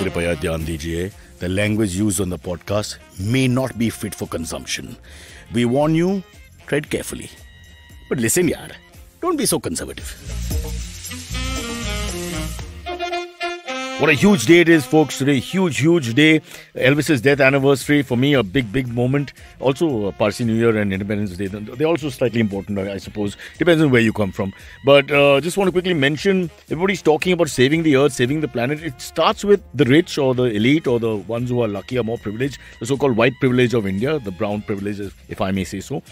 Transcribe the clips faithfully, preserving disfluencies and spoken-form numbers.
कृपया ध्यान दीजिए, the language used on the podcast may not be fit for consumption. We warn you, tread carefully. But listen, yaar, don't be so conservative. What a huge day it is, folks. Today, huge, huge day. Elvis's death anniversary, for me, a big, big moment. Also, Parsi New Year and Independence Day. They're also slightly important, I suppose. Depends on where you come from. But uh, just want to quickly mention, everybody's talking about saving the earth, saving the planet. It starts with the rich or the elite or the ones who are lucky or more privileged. The so-called white privilege of India, the brown privilege, if I may say so.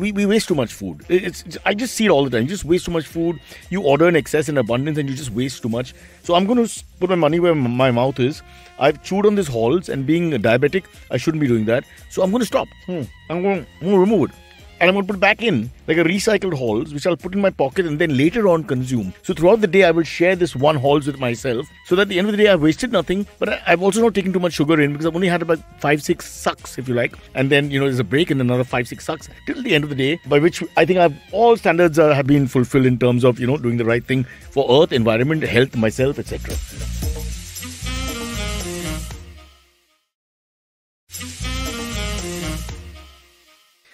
We, we waste too much food. It's, it's I just see it all the time. You just waste too much food. You order in excess and abundance and you just waste too much. So I'm going to put my money where my mouth is. I've chewed on these halls, and being diabetic, I shouldn't be doing that. So I'm going to stop. Hmm. I'm going to, I'm going to remove it. And I'm going to put back in like a recycled halls, which I'll put in my pocket and then later on consume. So throughout the day, I will share this one halls with myself. So that at the end of the day, I've wasted nothing. But I've also not taken too much sugar in because I've only had about five, six sucks, if you like. And then, you know, there's a break and another five, six sucks till the end of the day. By which I think I've all standards are, have been fulfilled in terms of, you know, doing the right thing for earth, environment, health, myself, et cetera.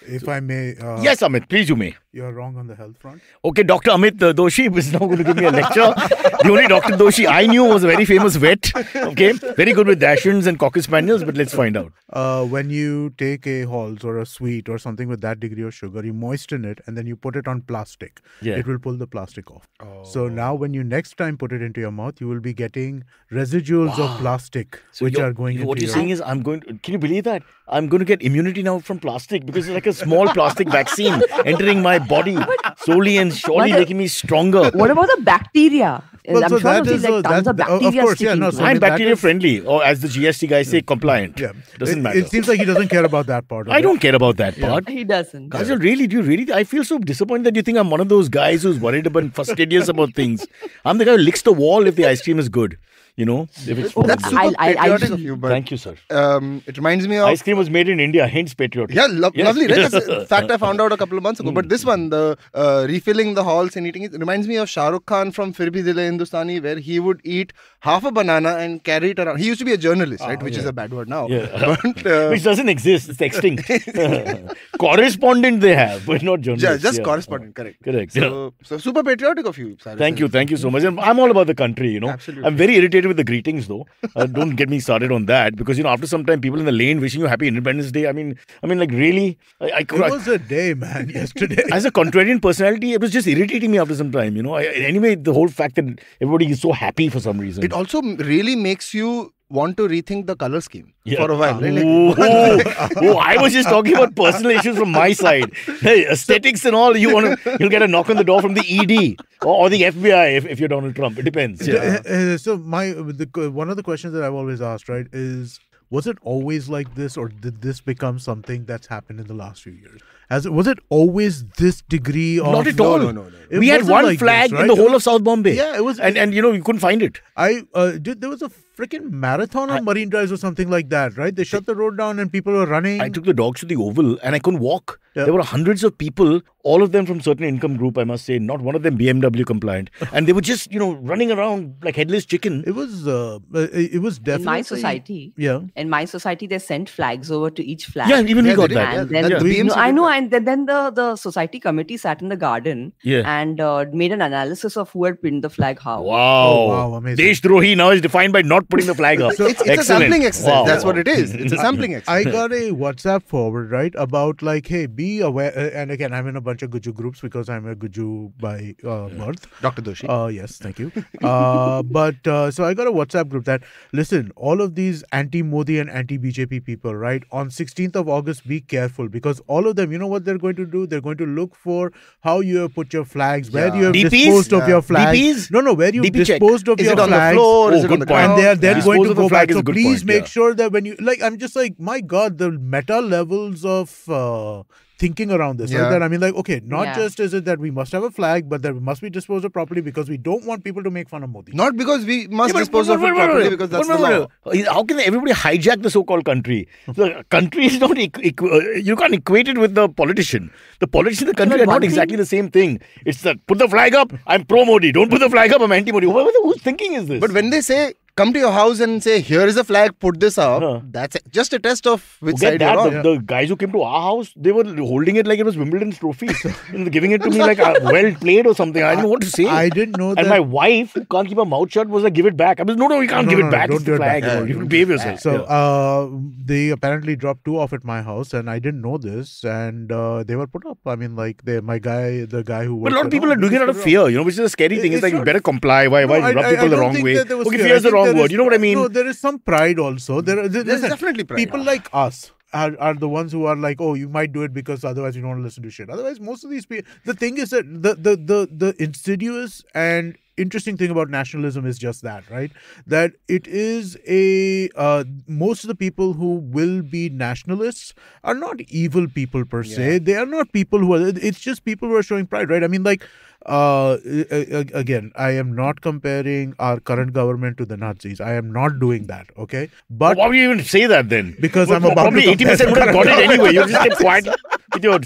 If so, I may... Uh, yes, Amit, please you may. You're wrong on the health front. Okay, Doctor Amit uh, Doshi was now going to give me a lecture. The only Doctor Doshi I knew was a very famous vet. Okay, very good with dachshunds and cocker spaniels, but let's find out. Uh, when you take a Halls or a sweet or something with that degree of sugar, you moisten it and then you put it on plastic. Yeah. It will pull the plastic off. Oh. So now when you next time put it into your mouth, you will be getting residuals wow. of plastic so which are going into your mouth. What you're saying is, I'm going to, can you believe that? I'm going to get immunity now from plastic because it's like a small plastic vaccine entering my body solely and surely what, making me stronger. What about the bacteria? Well, I'm so sure that is, like, tons that, of bacteria of course, yeah, no, so I'm I mean, bacteria is, friendly or as the G S T guys say, yeah. compliant. Yeah. Doesn't it, matter. It seems like he doesn't care about that part. I it. don't care about that yeah. part. He doesn't. Kajol, really, do you really? I feel so disappointed that you think I'm one of those guys who's worried about fastidious about things. I'm the guy who licks the wall if the ice cream is good. You know, if it's oh, that's super I, patriotic I, I, of you, but thank you, sir. Um, it reminds me of ice cream was made in India, hence patriotic. Yeah, lo yes. lovely. Right? That's a fact I found out a couple of months ago. Mm. But this one, the uh, refilling the halls and eating it, reminds me of Shahrukh Khan from Firbi Zile Hindustani, where he would eat half a banana and carry it around. He used to be a journalist, ah, right? Which yeah. is a bad word now, yeah. but, uh, which doesn't exist. It's extinct. Correspondent they have, but not journalist. Yeah, just yeah. correspondent. Correct. Correct. So, yeah. so super patriotic of you, Cyrus. Thank you, thank you so much. And I'm all about the country. You know, absolutely. I'm very irritated with the greetings though. Uh, don't get me started on that because, you know, after some time people in the lane wishing you happy Independence Day. I mean, I mean like really? I, I, it I, was a day, man, yesterday. As a contrarian personality, it was just irritating me after some time, you know. I, anyway, the whole fact that everybody is so happy for some reason. It also really makes you want to rethink the color scheme yeah. for a while. Right? Like, oh, oh, oh, I was just talking about personal issues from my side. Hey, aesthetics and all, you want to, you'll get a knock on the door from the E D or, or the F B I if, if you're Donald Trump. It depends. Yeah. Uh, so my the, one of the questions that I've always asked, right, is was it always like this or did this become something that's happened in the last few years? As was it always this degree of... Not at all. No, no, no, no. We had one like flag this, right? in the whole of South Bombay. Yeah, it was... And, and you know, you couldn't find it. I uh, did, There was a freaking marathon on I, Marine Drives or something like that, right? They shut the road down and people were running. I took the dogs to the Oval and I couldn't walk. Yeah. There were hundreds of people, all of them from certain income group, I must say. Not one of them B M W compliant. And they were just, you know, running around like headless chicken. It was... Uh, it was definitely... In my society... Yeah. In my society, they sent flags over to each flag. Yeah, even yeah, we got that. And yeah, then, yeah. You know, I know, I And then, then the, the society committee sat in the garden yeah. and uh, made an analysis of who had pinned the flag how. Wow. Oh, wow, amazing. Deshdrohi now is defined by not putting the flag up. So it's it's Excellent. a sampling exercise. Wow. That's what it is. It's a sampling exercise. I got a WhatsApp forward, right, about like, hey, be aware. Uh, and again, I'm in a bunch of Guju groups because I'm a Guju by uh, birth. Doctor Doshi. Uh, yes, thank you. uh, but uh, so I got a WhatsApp group that, listen, all of these anti-Modi and anti-B J P people, right, on sixteenth of August, be careful because all of them, you know, what they're going to do? They're going to look for how you have put your flags, yeah. where you have D Ps? disposed yeah. of your flags. D Ps? No, no, where you disposed check. of is your flags. Is it on the floor? Oh, is it on the ground? And they are that they're yeah. going to go back. So please point, make yeah. sure that when you, like, I'm just like, my God, the meta levels of uh, thinking around this. Yeah. Like that. I mean, like, okay, not yeah. just is it that we must have a flag, but that we must be disposed of properly because we don't want people to make fun of Modi. Not because we must yeah, dispose but, but, but, of it properly because that's but, but, the law. But, but, how can everybody hijack the so-called country? The country is not, you can't equate it with the politician. The politician and the country are not exactly the same thing. It's that put the flag up, I'm pro-Modi. Don't put the flag up, I'm anti-Modi. Who's thinking is this? But when they say, come to your house and say, here is a flag, put this up. Huh. That's it. Just a test of which Forget side that, you're on. The, the guys who came to our house, they were holding it like it was Wimbledon's trophy. And giving it to me like, uh, well played or something. I, I didn't know what to say. I didn't know and that. And my wife, who can't keep her mouth shut, was like, give it back. I was no, no, you can't no, give no, it back. Don't it's the flag. It back. You, know, you can behave yourself. So, yeah. uh, they apparently dropped two off at my house and I didn't know this. And uh, they were put up. I mean, like, they, my guy, the guy who... But a lot of people are doing it out of fear, you know, which is a scary thing. It's like, you better comply. Why rub people the wrong way? Okay, fear is the wrong There word. Is, you know what I mean? No, there is some pride also. There, there, There's listen, definitely pride. People yeah. like us are, are the ones who are like, oh, you might do it because otherwise you don't want to listen to shit. Otherwise, most of these people... The thing is that the, the, the, the insidious and interesting thing about nationalism is just that, right? That it is a... Uh, most of the people who will be nationalists are not evil people per yeah. se. They are not people who are... It's just people who are showing pride, right? I mean, like... Uh, again, I am not comparing our current government to the Nazis. I am not doing that, okay? But why would you even say that then? Because well, I'm about probably to eighty percent would have got it anyway. You just kept quiet with your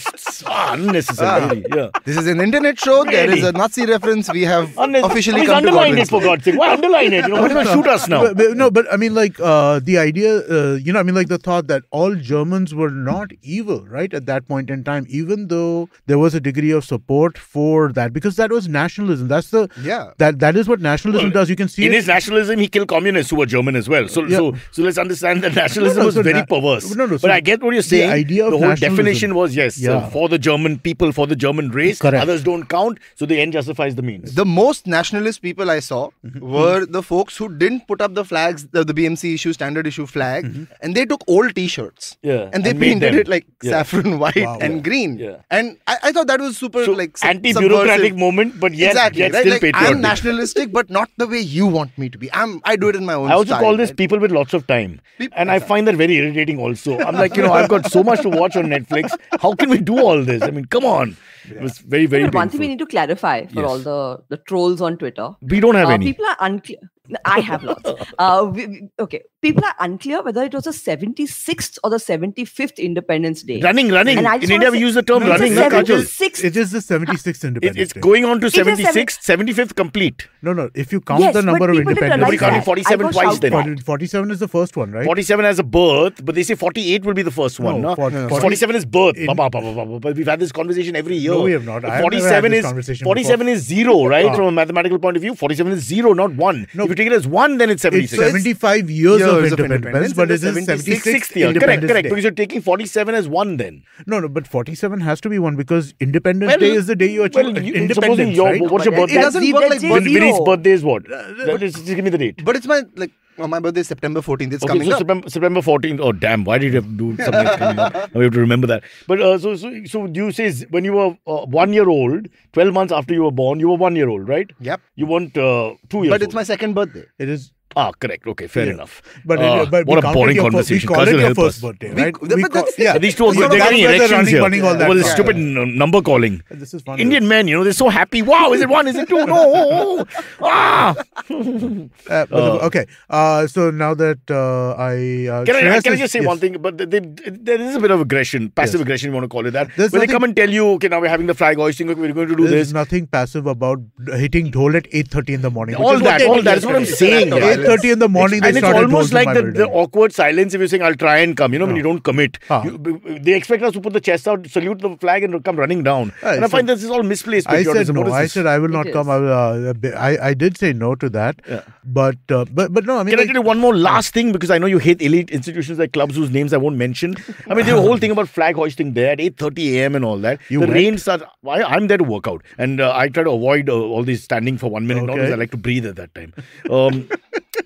unnecessarily. Ah, yeah. This is an internet show. Really? There is a Nazi reference. We have Unne officially come to underline it for God's sake. Why underline it? You know, why don't you shoot us now? But, but, no, but I mean, like uh, the idea, uh, you know, I mean, like the thought that all Germans were not evil, right? At that point in time, even though there was a degree of support for that, because that was nationalism. That's the yeah. That that is what nationalism well, does. You can see in it. his nationalism, he killed communists who were German as well. So yeah. so so let's understand that nationalism no, no, was so very na perverse. No, no, but so I get what you're saying. The idea of the whole nationalism. definition was yes yeah. uh, for the German people, for the German race. Correct. Others don't count. So the end justifies the means. The most nationalist people I saw mm-hmm. were the folks who didn't put up the flags, the, the B M C issue, standard issue flag, mm-hmm. and they took old T-shirts. Yeah, and they and painted it like yeah. saffron white wow, and yeah. green. Yeah. And I, I thought that was super so like anti-bureaucratic moment, but yet, exactly, yet right? still like, patriotic. I'm nationalistic, but not the way you want me to be. I'm, I do it in my own I also style, call this right? people with lots of time. People, and I find that very irritating also. I'm like, you know, I've got so much to watch on Netflix. How can we do all this? I mean, come on. Yeah. It was very, very painful. One thing we need to clarify for yes. all the, the trolls on Twitter. We don't have uh, any. People are unclear. I have lots. Uh, we, we, okay. People are unclear whether it was the seventy-sixth or the seventy-fifth Independence Day. Running, running. And in India, we use the term no, running. No, Kajol. It is the seventy-sixth Independence it, it's Day. It's going on to seventy-sixth, seventy-fifth complete. No, no. If you count yes, the number of Independence Days. Counting forty-seven twice then. forty-seven is the first one, right? forty-seven as a birth, but they say forty-eight will be the first one. No, no? forty, no, no. forty-seven is birth. In, bah, bah, bah, bah, bah, bah. We've had this conversation every year. No, we have not. forty-seven is forty-seven is zero, right? From a mathematical point of view, forty-seven is zero, not one. No, if you take it as one, then it's seventy-six. It's seventy-five years, years of, independence, of independence, but it's seventy-sixth year. Correct, correct. Day. Because you're taking forty-seven as one then. No, no, but forty-seven has to be one because Independence well, Day is the day you achieve well, independence, your, right? What's your birthday? It doesn't work like birthday. Vineet's birthday is what? Uh, but, just, just give me the date. But it's my, like, oh, my birthday is September fourteenth. It's okay, coming so up. September, September fourteenth. Oh, damn. Why did you have to do something coming up? We have to remember that. But uh, so, so, so you say when you were uh, one year old, twelve months after you were born, you were one year old, right? Yep. You weren't uh, two years But it's old. My second birthday. It is. Ah, correct. Okay, fair yeah. enough. But, uh, but what a boring conversation. First, we call it your first us. birthday, right? We, we we call, yeah. These two are they're getting elections here. Running, yeah. All well, yeah. stupid yeah. number calling. This is fun, Indian men, you know, they're so happy. Wow, is it one? Is it two? No. Ah. uh, uh, okay. Uh, so now that uh, I... Uh, can I, can I just say yes. one thing? But they, they, there is a bit of aggression, passive yes. aggression, you want to call it that. There's when nothing, they come and tell you, okay, now we're having the flag hoisting, we're going to do this. There's nothing passive about hitting dhol at eight thirty in the morning. All that, all that is what I'm saying. thirty in the morning it's, they and it's almost like the, the awkward silence if you're saying I'll try and come, you know, no. when you don't commit huh. you, they expect us to put the chest out, salute the flag and come running down. I and I find this is all misplaced patriotism. I said no, I said I will not come. I, uh, I, I did say no to that yeah. but, uh, but but no I mean, can like, I tell you one more last thing because I know you hate elite institutions like clubs whose names I won't mention. I mean the whole thing about flag hoisting there at eight thirty A M and all that. You the went? rain starts. I, I'm there to work out and uh, I try to avoid uh, all these standing for one minute okay. and all because I like to breathe at that time. Um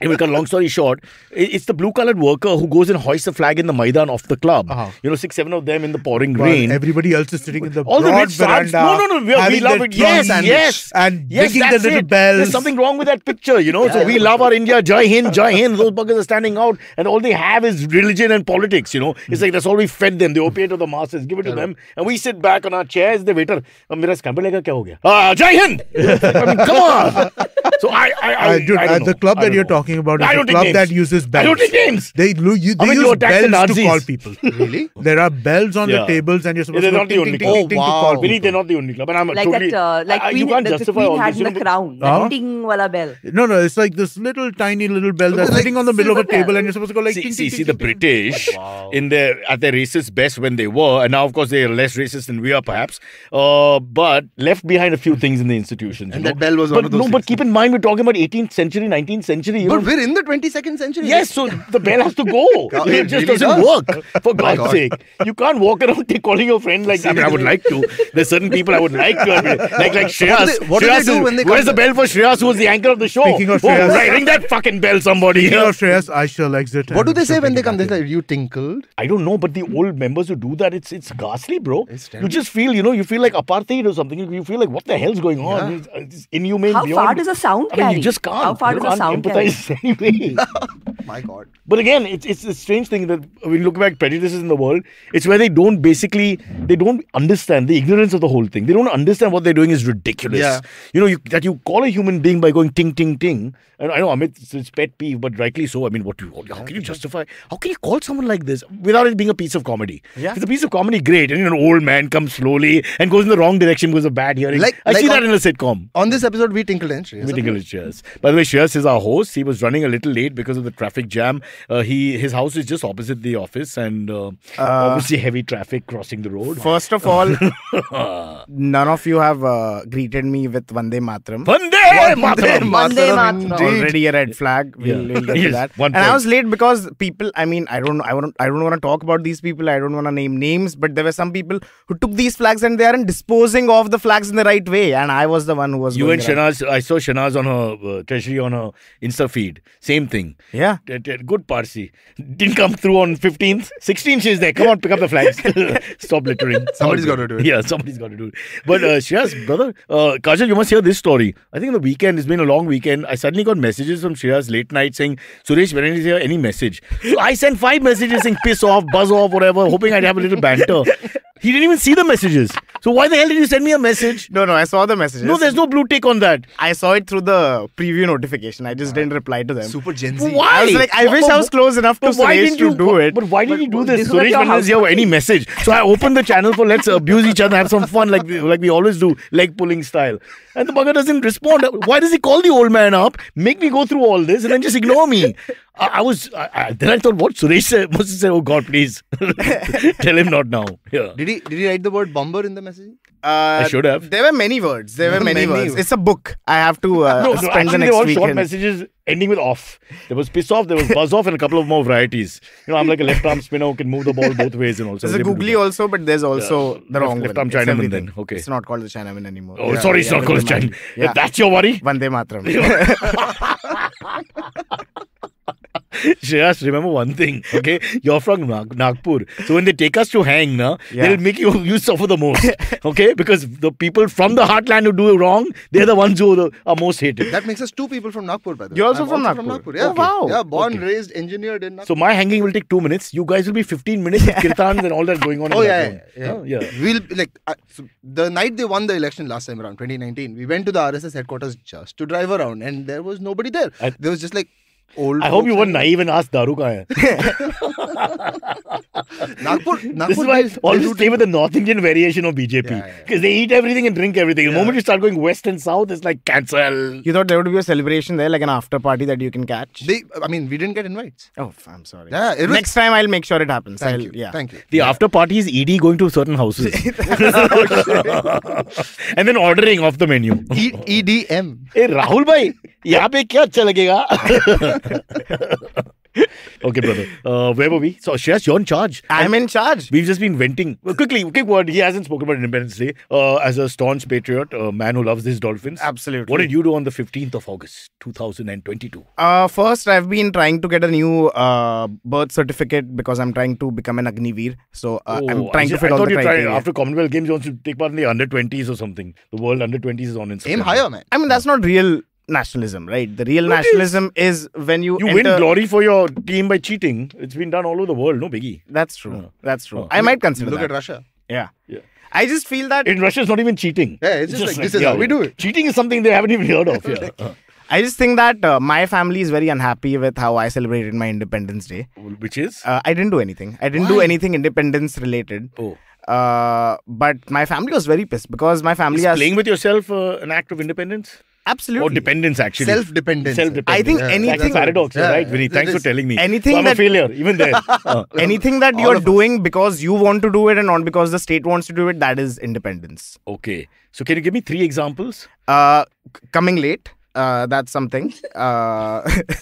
Anyway, long story short, it's the blue-collared worker who goes and hoists the flag in the maidan of the club. Uh-huh. You know, six, seven of them in the pouring well, rain. Everybody else is sitting in the all broad the rich veranda. No, no, no. We, we love it. Yes, and, yes. And yes, ringing the little it. bells. There's something wrong with that picture, you know. Yeah, so yeah. we love our India. Jai Hind, Jai Hind. Those buggers are standing out and all they have is religion and politics, you know. It's mm. like that's all we fed them. The opiate of the masses. Give it yeah. to them. And we sit back on our chairs. The waiter, mera scamper lega kya ho gaya? Ah, Jai Hind! I mean, come on! So I, I, I, I, dude, I don't know. The club that you're talking about is a club names. that uses bells. I don't take names. They, you, they I mean, use bells the to call people. Really? There are bells on yeah. the tables and you're supposed they're to, ting, ting, ting, oh, ting, ting, wow. to call people. They're not the only club. And I'm like totally, that, uh, like I, Queen, you can't the justify Queen all had this. In the Crown. Huh? Ting wala bell. No, no, it's like this little tiny little bell that's sitting on the middle of a table and you're supposed to go like ting, ting, ting. See, the British in their at their racist best when they were, and now of course they are less racist than we are perhaps, but left behind a few things in the institutions. And that bell was one of those. No, but keep in mind we're talking about eighteenth century, nineteenth century. But we're in the twenty-second century. Yes, so the bell has to go. It just really doesn't does. work. For God's God. sake. You can't walk around calling your friend like that. I mean, I would like to. There's certain people I would like to. I mean, like like Shreyas. What do they, what Shreyas, do they do when they Where's the bell for Shreyas, who was the anchor of the show? Speaking of Shreyas. Oh, right, ring that fucking bell, somebody. Speaking of Shreyas, I shall exit. What do they say when they come? They say, you tinkled? I don't know, but the old members who do that, it's it's ghastly, bro. It's you just feel, you know, you feel like apartheid or something. You feel like, what the hell's going on? Yeah. It's, it's inhumane. How beyond. far does a sound I mean, carry? You just can't. How far you does a sound carry? Anyway. My God. But again, it's it's a strange thing that when you look back prejudices in the world, it's where they don't basically, they don't understand the ignorance of the whole thing. They don't understand what they're doing is ridiculous. Yeah. You know, you, that you call a human being by going ting, ting, ting. And I know, Amit, it's, it's pet peeve, but rightly so. I mean, what do you, how can you justify, how can you call someone like this without it being a piece of comedy? Yeah. It's a piece of comedy, great. And an old man comes slowly and goes in the wrong direction because of bad hearing. Like, I like see on, that in a sitcom. On this episode, we tinkled in Shreyas. We tinkled in Shreyas. By the way, Shreyas is our host. He was running a little late because of the traffic jam. Uh, he His house is just opposite the office and uh, uh, obviously heavy traffic crossing the road. First of all, none of you have uh, greeted me with Vande Matram. Vande Matram! Vande Matram! Already a red flag. We'll, yeah. we'll get yes, to that. And I was late because people, I mean, I don't know, I don't, I don't want to talk about these people. I don't want to name names, but there were some people who took these flags and they aren't disposing of the flags in the right way. And I was the one who was You and Shanaz, right. I saw Shanaz on her uh, treasury on her Insta feed. Same thing. Yeah. T -t -t good Parsi. Didn't come through on fifteenth. sixteenth she's there. Come on, pick up the flags. Stop littering. Somebody's got to do it. Yeah, somebody's got to do it. But uh, Shreyas, brother, uh, Kajol, you must hear this story. I think the weekend, it's been a long weekend. I suddenly got messages from Shreyas late night saying, Suresh, when is there any message? So I sent five messages saying, piss off, buzz off, whatever, hoping I'd have a little banter. He didn't even see the messages. So why the hell did you send me a message? No, no, I saw the messages. No, there's no blue tick on that. I saw it through the preview notification. I just uh, didn't reply to them. Super Gen Z. Why? I was like, I but, wish but, I was close enough to Suresh to do it. But why did you do this? Suresh didn't have here any message. So I opened the channel for let's abuse each other, have some fun like we, like we always do, leg pulling style. And the bugger doesn't respond. Why does he call the old man up, make me go through all this and then just ignore me? I, I was, I, I, then I thought, what? Suresh said, must have said, oh God, please. Tell him not now. Yeah. Did he, did he write the word bomber in the message? Uh, I should have. There were many words. There were many, many words. words. It's a book. I have to uh, no, spend no, the next weekend. They all weekend. short messages ending with off. There was piss off, there was buzz off and a couple of more varieties. You know, I'm like a left arm spinner who can move the ball both ways and also. There's a googly also, but there's also yeah. the wrong left, left arm Chinaman then. Okay. It's not called the Chinaman anymore. Oh, yeah, sorry, yeah, it's not yeah, called the Chinaman. Yeah. If that's your worry. Vande Matram. Shreyas, remember one thing, okay? You're from Nag Nagpur. So when they take us to hang, na, yeah. they'll make you, you suffer the most, okay? Because the people from the heartland who do wrong, they're the ones who are most hated. That makes us two people from Nagpur, brother. You're also, from, also Nagpur. from Nagpur. Yeah, okay. wow. Yeah, born, okay. raised, engineered in Nagpur. So my hanging will take two minutes. You guys will be fifteen minutes with kirtans and all that going on. Oh, in yeah, yeah, yeah. yeah. yeah. We'll, like, uh, so the night they won the election last time around, twenty nineteen, we went to the R S S headquarters just to drive around and there was nobody there. I, there was just like, Old I hope you weren't naive and asked Daru kahan hai. Nagpur, Nagpur. This is why I always stay with the North Indian variation of B J P. Because yeah, yeah. they eat everything and drink everything. The yeah. moment you start going west and south, it's like cancel. You thought there would be a celebration there, like an after party that you can catch? They, I mean, we didn't get invites. Oh, I'm sorry. Yeah, it was... Next time I'll make sure it happens. Thank I'll, you. Yeah. Thank you. The yeah. after party is E D going to certain houses. And then ordering off the menu. E E D M. Hey, Rahul bhai, yahan pe kya acha lagega? Okay, brother. Uh, where were we? So, Shreyas, you're in charge. I'm in charge. We've just been venting. Well, quickly, quick word. He hasn't spoken about Independence Day. Uh, as a staunch patriot, a man who loves his dolphins. Absolutely. What did you do on the fifteenth of August, two thousand twenty-two? Uh, first, I've been trying to get a new uh, birth certificate because I'm trying to become an Agniveer. So, uh, oh, I'm trying just, to fit I all the criteria. Tried, after Commonwealth Games, you want to take part in the under twenties or something. The World Under twenties is on Instagram. Aim higher, man. I mean, that's not real nationalism, right? The real nationalism is when you you enter... win glory for your team by cheating. It's been done all over the world. No biggie. That's true. No. That's true. No. I, I mean, might consider look that. Look at Russia. Yeah. Yeah. I just feel that... in Russia, it's not even cheating. Yeah, it's just, just like, like, this is yeah, how we do it. Cheating is something they haven't even heard of. Yeah. uh. I just think that uh, my family is very unhappy with how I celebrated my Independence Day. Which is? Uh, I didn't do anything. I didn't Why? do anything independence related. Oh. Uh, but my family was very pissed because my family... Is has... playing with yourself uh, an act of independence? Absolutely. Or dependence, actually. Self-dependence. Self-dependence. I think yeah. anything... That's a paradox, yeah. right, Vineet? Thanks for telling me. Anything so I'm that, a failure, even there. uh, anything that you're doing because you want to do it and not because the state wants to do it, that is independence. Okay. So, can you give me three examples? Uh, coming late. Uh, that's something. Uh,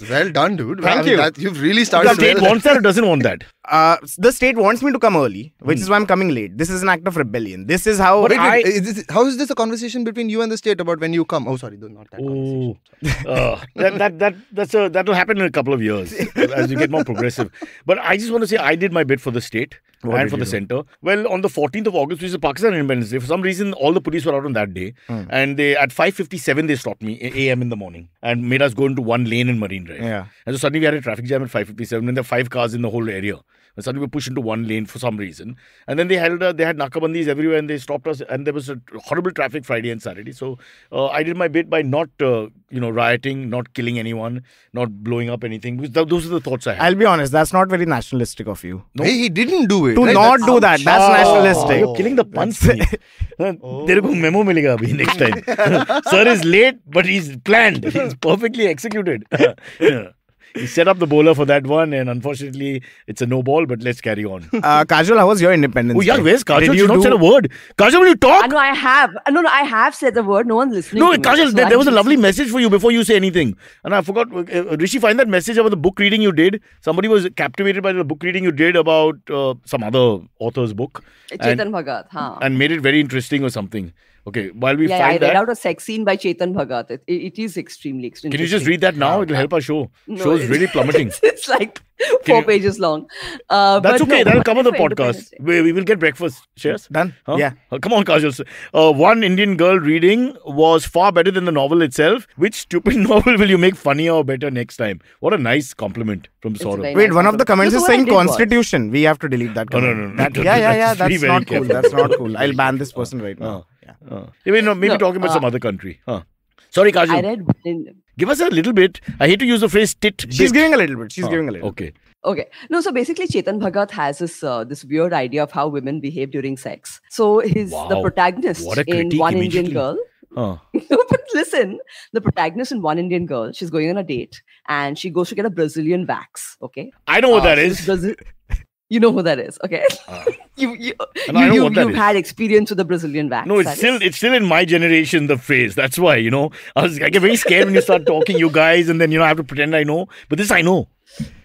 well done, dude. Thank I mean, you. That, you've really started. The state wants that or doesn't want that? Uh, the state wants me to come early, which mm. is why I'm coming late. This is an act of rebellion. This is how wait, I... Wait, is this, how is this a conversation between you and the state about when you come? Oh, sorry. Not that oh. conversation. uh, that, that, that, that's a, that'll happen in a couple of years as you get more progressive. But I just want to say I did my bit for the state. What and for the do? Centre. Well, on the fourteenth of August, which is Pakistan Independence Day, for some reason, all the police were out on that day. Mm. And they at five fifty-seven, they stopped me, a m in the morning, and made us go into one lane in Marine Drive. Yeah. And so suddenly we had a traffic jam at five fifty-seven, and there were five cars in the whole area. And suddenly we were pushed into one lane for some reason. And then they held uh, they had nakabandis everywhere, and they stopped us. And there was a horrible traffic Friday and Saturday. So uh, I did my bit by not, uh, you know, rioting, not killing anyone, not blowing up anything. Because th those are the thoughts I had. I'll be honest, that's not very nationalistic of you. No, hey, he didn't do it. To right, not do that. Ouch. That's oh, nationalistic. Oh, you're killing the punch. Tere ko memo milega abhi next time. Sir is late, but he's planned. He's perfectly executed. Yeah. He set up the bowler for that one, and unfortunately, it's a no ball, but let's carry on. Uh, Kajol, how was your independence? Oh, yeah, where's Kajol? You've not said a word. Kajol, will you talk? Uh, no, I have. Uh, no, no, I have said the word. No one's listening. No, Kajol, there, there was a lovely message for you before you say anything. And I forgot, uh, Rishi, find that message about the book reading you did. Somebody was captivated by the book reading you did about uh, some other author's book. Chetan Bhagat, huh? And made it very interesting or something. Okay, while we yeah, find I that... I read out a sex scene by Chetan Bhagat. It, it is extremely, extremely... Can you just read that now? It'll help our show. No, show is really plummeting. It's, it's like four you, pages long. Uh, that's okay. No, that'll come on the podcast. We, we will get breakfast. Cheers. Done? Huh? Yeah. Uh, come on, Kajol. Uh, One Indian Girl reading was far better than the novel itself. Which stupid novel will you make funnier or better next time? What a nice compliment from Saurabh. Wait, nice one of the comments is saying Constitution. Was. We have to delete that comment. No, no, no. That, no, yeah, yeah, yeah. That's not cool. That's not cool. I'll ban this person right now. Uh, maybe no, maybe no, talking about uh, some other country. Huh. Sorry, Kajol. I read in... Give us a little bit. I hate to use the phrase tit. She's bit. giving a little bit. She's huh. giving a little Okay. Okay. No, so basically Chetan Bhagat has this uh, this weird idea of how women behave during sex. So he's wow. the protagonist in One Indian Girl. Huh. No, but listen, the protagonist in One Indian Girl, she's going on a date and she goes to get a Brazilian wax. Okay. I know uh, what that is. Brazil You know who that is, okay? Uh, you you, you, you you've is. had experience with the Brazilian wax. No, it's still is. it's still in my generation, the phrase. That's why, you know, I was I get very scared when you start talking, you guys, and then you know I have to pretend I know. But this I know.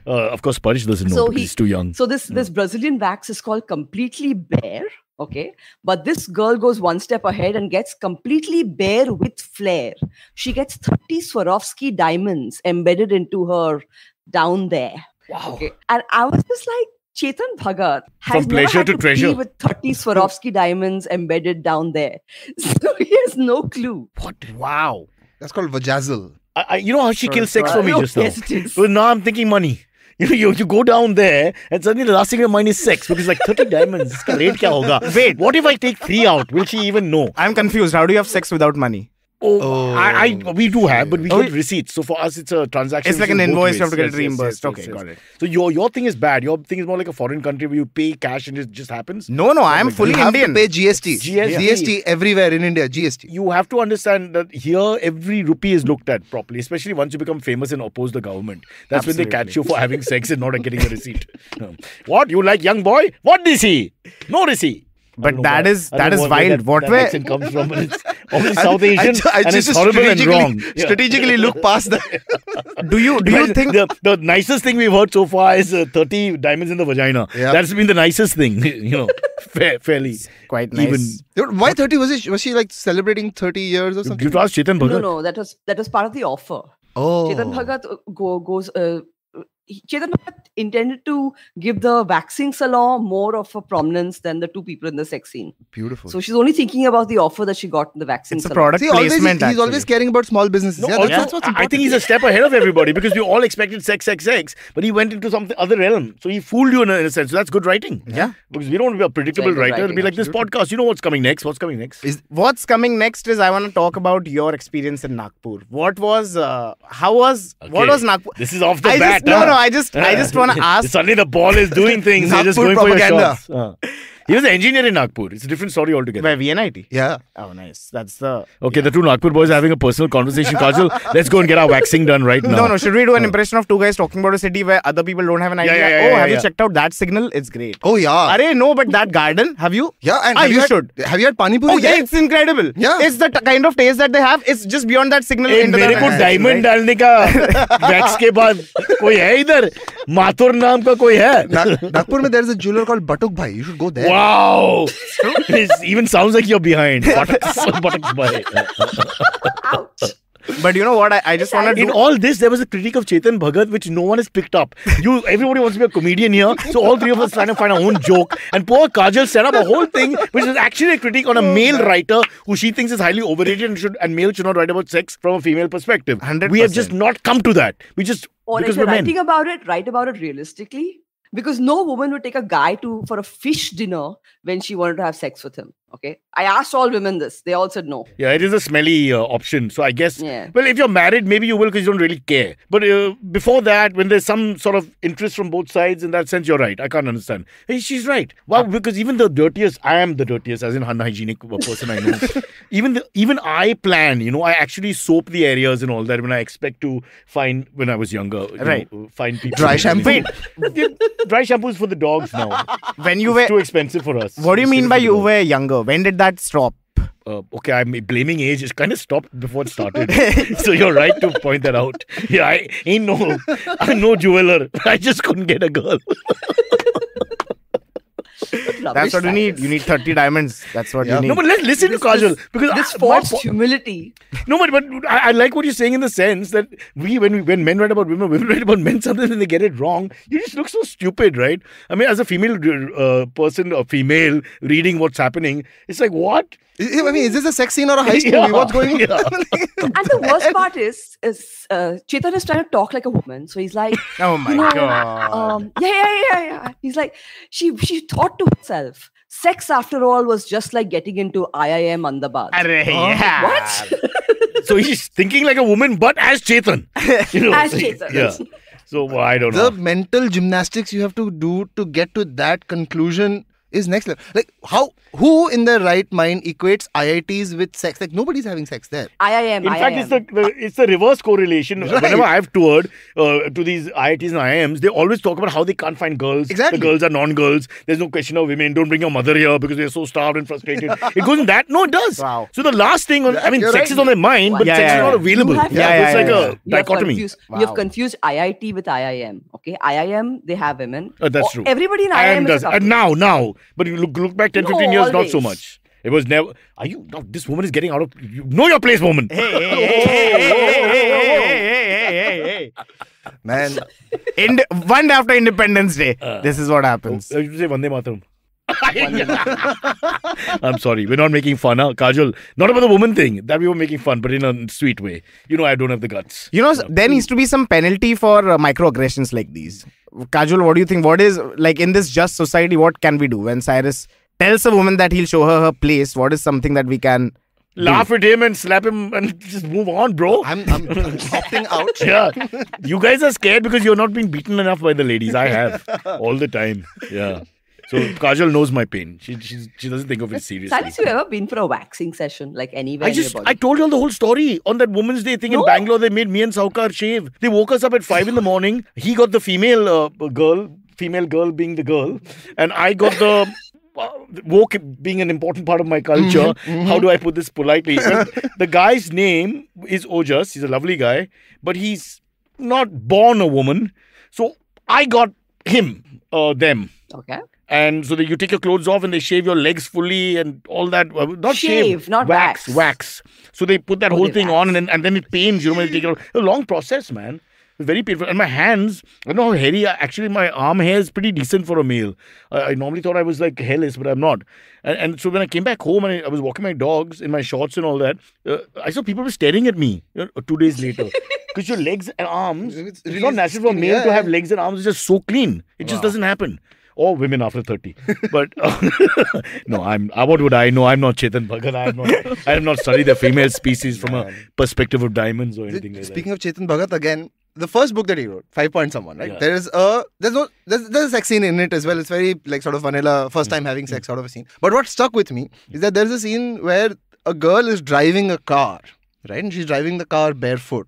Uh, of course, Parish doesn't know. So he, he's too young. So this yeah. this Brazilian wax is called completely bare, okay? But this girl goes one step ahead and gets completely bare with flair. She gets thirty Swarovski diamonds embedded into her down there. Wow. Okay, and I was just like. Chetan Bhagat has From pleasure never had to, to treasure with thirty Swarovski diamonds embedded down there. So he has no clue. What? Wow. That's called vajazzle. I, I, you know how she sure, kills sex right. for me no, just now? Yes, it is. Well, now I'm thinking money. You, you, you go down there and suddenly the last thing in your mind is sex because like thirty diamonds. Kya hoga? Wait, what if I take three out? Will she even know? I'm confused. How do you have sex without money? Oh, oh I, I we do have, but we oh, get receipts. So for us, it's a transaction. It's like an invoice. You have to get yes, it reimbursed. Yes, yes, okay, yes, got it. So your your thing is bad. Your thing is more like a foreign country where you pay cash and it just happens. No, no, I am like, fully you Indian. You have to pay G S T. G S T. G S T everywhere in India. G S T. You have to understand that here every rupee is looked at properly, especially once you become famous and oppose the government. That's Absolutely. when they catch you for having sex and not getting a receipt. No. What? You like young boy? What is he? No receipt. But that is that is wild. What way it comes from? It's obviously South Asian, and it's horrible and wrong. Strategically, look past that. Do you do you think the, the nicest thing we've heard so far is uh, thirty diamonds in the vagina? Yeah. That's been the nicest thing, you know. Fair, fairly, quite nice. Even why thirty? Was it? Was she like celebrating thirty years or something? You asked Chetan Bhagat. No, no, that was that was part of the offer. Oh, Chetan Bhagat go, goes. Uh, Chetan Bhagat intended to give the waxing salon more of a prominence than the two people in the sex scene. Beautiful. So she's only thinking about the offer that she got in the waxing salon. It's a product See, placement. Always, he's always caring about small businesses. No, yeah, also, that's what's important. I think he's a step ahead of everybody because we all expected sex, sex, sex. But he went into some other realm. So he fooled you in a, in a sense. So that's good writing. Yeah. Because we don't want to be a predictable like writer. It'll be like absolutely. This podcast. You know what's coming next. What's coming next? Is, what's coming next is I want to talk about your experience in Nagpur. What was, uh, how was, okay. what was Nagpur? This is off the I bat. Just, huh? No, no. I just, yeah. I just want to ask. Suddenly the ball is doing things. They're just going propaganda. For your shots. Uh. He was an engineer in Nagpur. It's a different story altogether. By V N I T? Yeah. Oh, nice. That's the... Okay, yeah. The two Nagpur boys are having a personal conversation. Kajol, let's go and get our waxing done right now. No, no. Should we do an impression of two guys talking about a city where other people don't have an idea? Yeah, yeah, yeah, oh, yeah, have yeah. you checked out that signal? It's great. Oh, yeah. Arey, no, but that garden, have you? Yeah, and ah, have you, you had, should. Have you had pani puri? Oh, yeah, it's incredible. Yeah. It's the kind of taste that they have. It's just beyond that signal. Hey, into mere ko diamond dalne ka wax ke baad koi hai idhar. Mathur naam ka koi hai. Nagpur mein there's a jeweler called Batuk Bhai. You should go there. Wow! It even sounds like you're behind. Ouch. But you know what? I, I just want to. In all this, there was a critique of Chetan Bhagat, which no one has picked up. You, everybody wants to be a comedian here, so all three of us trying to find our own joke. And poor Kajol set up a whole thing, which is actually a critique on a male writer who she thinks is highly overrated and should and male should not write about sex from a female perspective. one hundred percent. We have just not come to that. We just or because we're writing men. about it, write about it realistically. Because no woman would take a guy to for a fish dinner when she wanted to have sex with him. Okay, I asked all women this. They all said no. Yeah, it is a smelly uh, option. So I guess, yeah. well, if you're married, maybe you will because you don't really care. But uh, before that, when there's some sort of interest from both sides, in that sense, you're right. I can't understand. Hey, she's right. Wow, well, because even the dirtiest, I am the dirtiest, as in unhygienic person I know. even the, even I plan, you know, I actually soap the areas and all that when I expect to find, when I was younger, you right. know, find people. Dry shampoo. Dry shampoo is for the dogs now. When you it's were too expensive for us. What do you mean by you were younger? When did that stop? Uh, okay, I'm blaming age. It kind of stopped before it started. So you're right to point that out. Yeah, I ain't no, I'm no jeweler. I just couldn't get a girl. That's what you need. You need thirty diamonds. That's what yeah. you need. No, but let's listen this, to Kajol this, because this forced humility. No, but but I, I like what you're saying in the sense that we when we when men write about women, women write about men sometimes and they get it wrong. You just look so stupid, right? I mean, as a female uh, person or female reading what's happening, it's like what? I mean, is this a sex scene or a heist yeah. movie? What's going on? Yeah. And the worst part is, is uh, Chetan is trying to talk like a woman. So he's like, oh my you know, God. Um, yeah, yeah, yeah, yeah. He's like, she she thought to herself, sex after all was just like getting into I I M Ahmedabad. Array, oh, yeah. What? So he's thinking like a woman, but as Chetan. You know, as so, Chetan. Yeah. So well, I don't the know. The mental gymnastics you have to do to get to that conclusion is next level. Like, how, who in their right mind equates I I Ts with sex? Like, nobody's having sex there. I I M. In I I M. Fact, it's the, the it's the reverse correlation. Right. Whenever I've toured uh, to these I I Ts and I I Ms, they always talk about how they can't find girls. Exactly. The girls are non-girls. There's no question of women. Don't bring your mother here because they're so starved and frustrated. It goes in that. No, it does. Wow. So the last thing, on, I mean, You're sex right. is on their mind, wow. but yeah, sex yeah, is yeah. not available. Yeah, yeah, it's yeah, like yeah. a you dichotomy. Have wow. You have confused I I T with I I M. Okay, I I M, they have women. Uh, that's or, true. Everybody in I I M does. Uh, now, now. But you look look back ten, fifteen no, years, always. Not so much. It was never. Are you? No, this woman is getting out of. You know your place, woman. Hey, hey, hey, hey, hey, hey, man. In one day after Independence Day, uh, this is what happens. You should say Vande Mataram. I'm sorry, we're not making fun, huh? Kajol. Not about the woman thing. That we were making fun, but in a sweet way. You know, I don't have the guts. You know, no. There needs to be some penalty for uh, microaggressions like these. Kajol, what do you think? What is, like, in this just society, what can we do? When Cyrus tells a woman that he'll show her her place, what is something that we can laugh do? At him and slap him and just move on, bro? I'm, I'm, I'm opting out. Yeah. You guys are scared because you're not being beaten enough by the ladies. I have. All the time. Yeah. So Kajol knows my pain. She she, she doesn't think of it seriously. Cyrus, you ever been for a waxing session? Like anywhere I just, in your body? I told you all the whole story. On that Women's Day thing no. in Bangalore, they made me and Saukar shave. They woke us up at five in the morning. He got the female uh, girl, female girl being the girl. And I got the woke being an important part of my culture. Mm-hmm, mm-hmm. How do I put this politely? The guy's name is Ojas. He's a lovely guy, but he's not born a woman. So I got him, uh, them. Okay. And so that you take your clothes off and they shave your legs fully and all that. Not shave, shave not wax, wax. Wax. So they put that oh, whole thing wax. on and then, and then it pains you know, when you take it off. A long process, man. Very painful. And my hands, I don't know how hairy, actually my arm hair is pretty decent for a male. I, I normally thought I was like hairless, but I'm not. And, and so when I came back home and I, I was walking my dogs in my shorts and all that, uh, I saw people were staring at me you know, two days later. Because your legs and arms, it's, it's not natural for a male yeah. to have legs and arms, it's just so clean. It wow. just doesn't happen. Or women after thirty. But uh, no, I'm. Uh, what would I know? I'm not Chetan Bhagat. I'm not. I have not studied the female species from a perspective of diamonds or anything. Like Speaking that. Speaking of Chetan Bhagat, again, the first book that he wrote, Five Point Someone, right? Yeah. There is a there's no there's there's a sex scene in it as well. It's very like sort of vanilla first time having sex sort of a scene. But what stuck with me is that there's a scene where a girl is driving a car, right? And she's driving the car barefoot,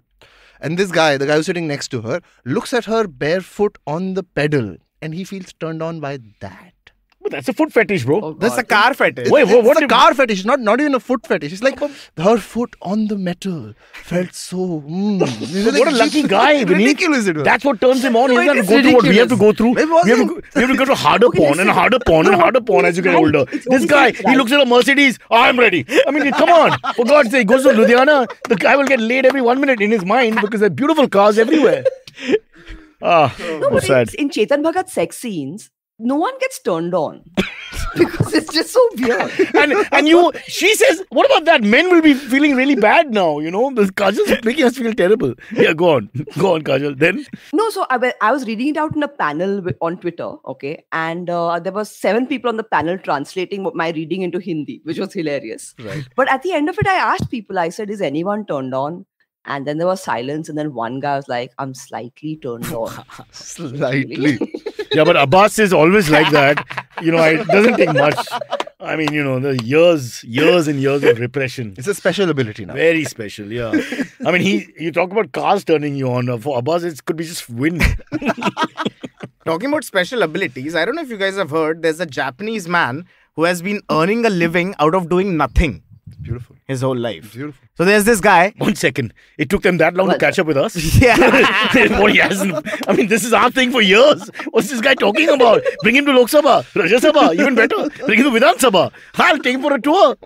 and this guy, the guy who's sitting next to her, looks at her barefoot on the pedal. And he feels turned on by that. But that's a foot fetish, bro. Oh, that's a car fetish. Wait, what? It's a car fetish. Not, not even a foot fetish. It's like her foot on the metal felt so. Mm. Like, what a lucky guy, Vineet. Ridiculous it was. That's what turns him on. No, it is go through what we have to go through. We have to, we have to go to harder okay, porn and harder porn and harder porn as you get older. This guy, he looks at a Mercedes. I'm ready. I mean, come on. For God's sake, he goes to Ludhiana. The guy will get laid every one minute in his mind because there are beautiful cars everywhere. Ah, no, but it's, in Chetan Bhagat's sex scenes, no one gets turned on because it's just so weird. And and you, she says, what about that? Men will be feeling really bad now, you know. This Kajol's making us feel terrible. Yeah, go on, go on, Kajol. Then no, so I, I was reading it out in a panel on Twitter, okay, and uh, there were seven people on the panel translating my reading into Hindi, which was hilarious. Right. But at the end of it, I asked people. I said, is anyone turned on? And then there was silence, and then one guy was like, I'm slightly turned on. Slightly. Yeah, but Abbas is always like that. You know, it doesn't take much. I mean, you know, the years, years and years of repression. It's a special ability now. Very special, yeah. I mean, he. you talk about cars turning you on. For Abbas, it could be just wind. Talking about special abilities, I don't know if you guys have heard, there's a Japanese man who has been earning a living out of doing nothing. Beautiful. His whole life. Beautiful. So there's this guy. One second. It took them that long what? to catch up with us? Yeah. Well, he hasn't. I mean, this is our thing for years. What's this guy talking about? Bring him to Lok Sabha, Rajya Sabha, even better. Bring him to Vidhan Sabha. I'll take him for a tour.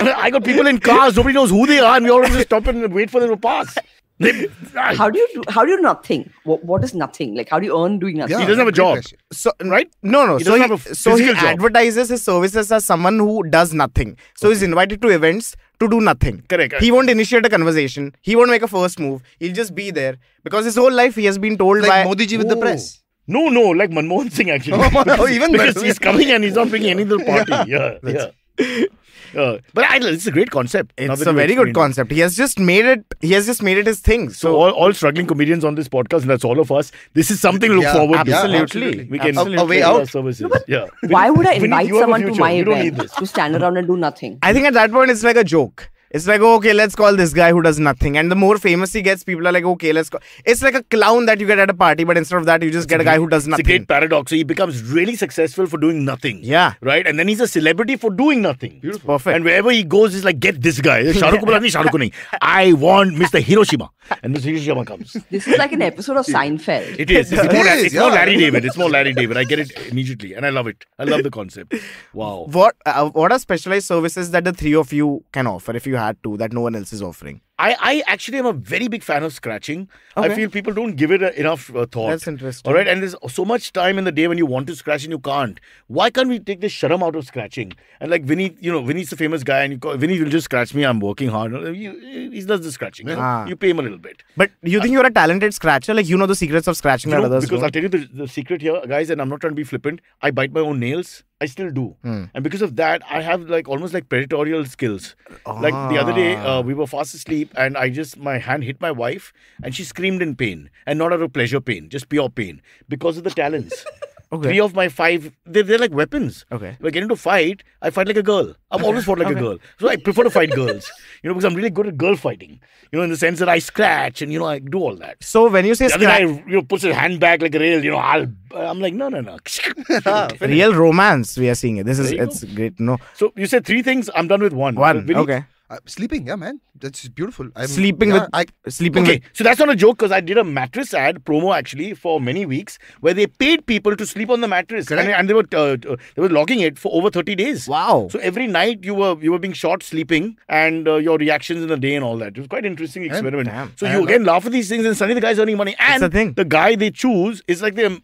I got people in cars. Nobody knows who they are and we all just stop and wait for them to pass. How do you do, how do you nothing? What, what is nothing? Like, how do you earn doing nothing? Yeah, he doesn't have a job. Question. So right? No, no. He so he, so he advertises his services as someone who does nothing. So okay. he's invited to events to do nothing. Correct. He won't initiate a conversation. He won't make a first move. He'll just be there. Because his whole life he has been told like by... Like Modiji with oh. the press. No, no. Like Manmohan Singh actually. Oh, even because better. He's coming and he's not bringing any to the party. Yeah, yeah. yeah. Uh, but I, it's a great concept. It's a very good concept. He has just made it. He has just made it his thing. So, so all, all struggling comedians on this podcast, and that's all of us. This is something to look yeah, forward to. Absolutely. absolutely, we can absolutely. A, a way out. Our services. No, yeah. Why would I invite someone to my event to stand around and do nothing? I think at that point it's like a joke. It's like, oh, okay, let's call this guy who does nothing. And the more famous he gets, people are like, okay, let's call. It's like a clown that you get at a party, but instead of that, you just it's get a guy great, who does nothing. It's a great paradox. So he becomes really successful for doing nothing. Yeah. Right? And then he's a celebrity for doing nothing. Beautiful. Perfect. And wherever he goes, he's like, get this guy. Shahrukh Khan, Shahrukh Khan. I want Mister Hiroshima. And Mister Hiroshima comes. This is like an episode of Seinfeld. It is. It's, it more, is, it's yeah. more Larry David. It's more Larry David. I get it immediately. And I love it. I love the concept. Wow. What, uh, what are specialized services that the three of you can offer if you had to, that no one else is offering? I, I actually am a very big fan of scratching. Okay. I feel people don't give it a, enough uh, thought. That's interesting. All right, and there's so much time in the day when you want to scratch and you can't. Why can't we take the sharam out of scratching? And like Vineet, you know, Vineet's a famous guy and you call, Vineet will just scratch me, I'm working hard. He, he does the scratching. Ah. You pay him a little bit. But you think uh, you're a talented scratcher? Like you know the secrets of scratching that others Because don't? I'll tell you the, the secret here, guys, and I'm not trying to be flippant. I bite my own nails. I still do. Hmm. And because of that, I have like almost like predatorial skills. Ah. Like the other day, uh, we were fast asleep and I just, my hand hit my wife and she screamed in pain and not out of pleasure pain, just pure pain because of the talons. Okay. Three of my five, they're, they're like weapons. Okay. If I get into a fight, I fight like a girl. I've always fought like okay. a girl. So I prefer to fight girls, you know, because I'm really good at girl fighting, you know, in the sense that I scratch and, you know, I do all that. So when you say scratch... I mean, I, you know, puts his hand back like a rail, you know, I'll, I'm like, no, no, no. Real romance, we are seeing it. This is, it's go. great. No. So you said three things, I'm done with one. One, Vineet, okay. Uh, sleeping, yeah, man. That's beautiful. I'm, sleeping yeah, with... I, sleeping okay, with. So that's not a joke because I did a mattress ad promo actually for many weeks where they paid people to sleep on the mattress. And, and they were uh, they were logging it for over thirty days. Wow. So every night you were you were being shot sleeping and uh, your reactions in the day and all that. It was quite an interesting experiment. Damn, so you again laugh at these things and suddenly the guy's earning money. And the, thing. the guy they choose is like the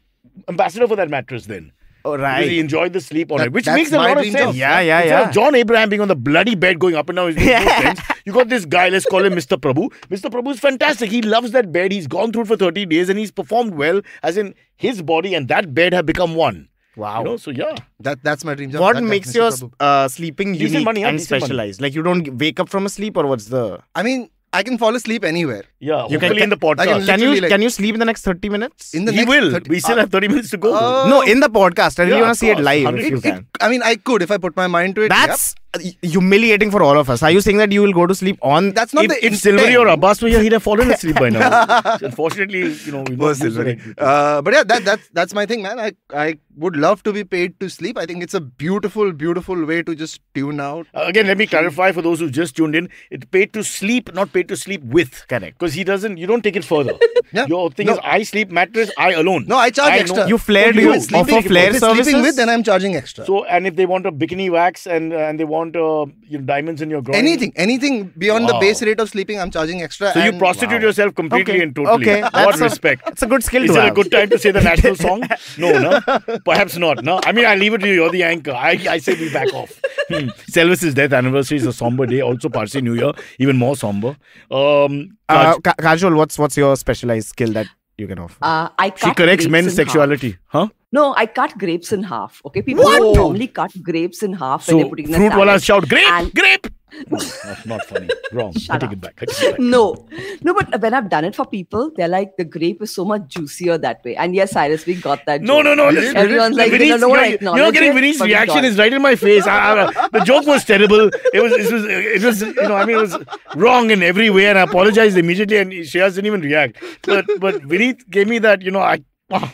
ambassador for that mattress then. Oh, right. He enjoyed the sleep on that, it, which makes a lot of sense. Of, yeah, yeah, yeah. John Abraham being on the bloody bed going up and down. Yeah. You got this guy, let's call him Mister Prabhu. Mister Prabhu is fantastic. He loves that bed. He's gone through it for thirty days and he's performed well, as in his body and that bed have become one. Wow. You know, so yeah. That, that's my dream job. What that makes your uh, sleeping decent unique money, yeah, and specialized? Money. Like you don't wake up from a sleep or what's the... I mean... I can fall asleep anywhere. Yeah, you can, in the podcast. Can, can, you, like, can you sleep in the next thirty minutes? In the he next will. thirty, we still uh, have thirty minutes to go. Uh, no, in the podcast. I really yeah, want to see it live. If you it, can. It, I mean, I could if I put my mind to it. That's yep. humiliating for all of us. Are you saying that you will go to sleep on... That's not if, the... If Silvery or Abbas were here, he'd have fallen asleep by now. Unfortunately, you know... We're Silvery. Uh, but yeah, that, that's, that's my thing, man. I, I would love to be paid to sleep. I think it's a beautiful, beautiful way to just tune out. Uh, again, let me clarify for those who just tuned in. It's paid to sleep, not paid to sleep with. Correct. Because he doesn't, you don't take it further. Yeah. Your thing no. is, I sleep mattress, I alone. No, I charge I extra. Know. You flared, so you, you sleeping, offer flare if services? Sleeping with, then I'm charging extra. So, and if they want a bikini wax and uh, and they want uh, you know, diamonds in your groin. Anything, anything beyond wow. the base rate of sleeping, I'm charging extra. So and you prostitute wow. yourself completely okay. and totally. Okay. What respect. That's a good skill. Is it a good time to say the national song? No, no. Perhaps not. No. I mean, I leave it to you. You're the anchor. I, I say we back off. Hmm. Selvis's death anniversary is a somber day. Also, Parsi New Year, even more somber. Um, uh, Kaj Kajol, what's what's your specialized skill that you can offer? Uh, I cut she corrects men's sexuality, half. huh? No, I cut grapes in half. Okay, people what? normally cut grapes in half. So when they put in fruit the wallahs shout grape, grape. No, that's not funny. Wrong. Shut I take up. it back. I take it back. No, no, but when I've done it for people, they're like the grape is so much juicier that way. And yes, Cyrus, we got that. No, joke. no, no. This, Everyone's this, like, Vineet, no, you're, you're, you're getting Vineet's reaction is right in my face. I, I, the joke was terrible. It was, it was, it was, you know, I mean, it was wrong in every way, and I apologized immediately, and Shreyas didn't even react. But, but Vineet gave me that, you know, I. Oh.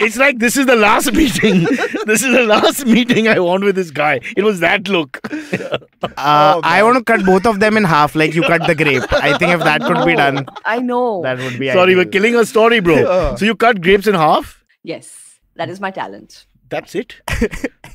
It's like this is the last meeting. This is the last meeting I want with this guy. It was that look. uh, oh, I want to cut both of them in half, like you cut the grape. I think if that no, could be done, I know that would be. Sorry, ideal. We're killing a story, bro. Yeah. So you cut grapes in half? Yes, that is my talent. That's it.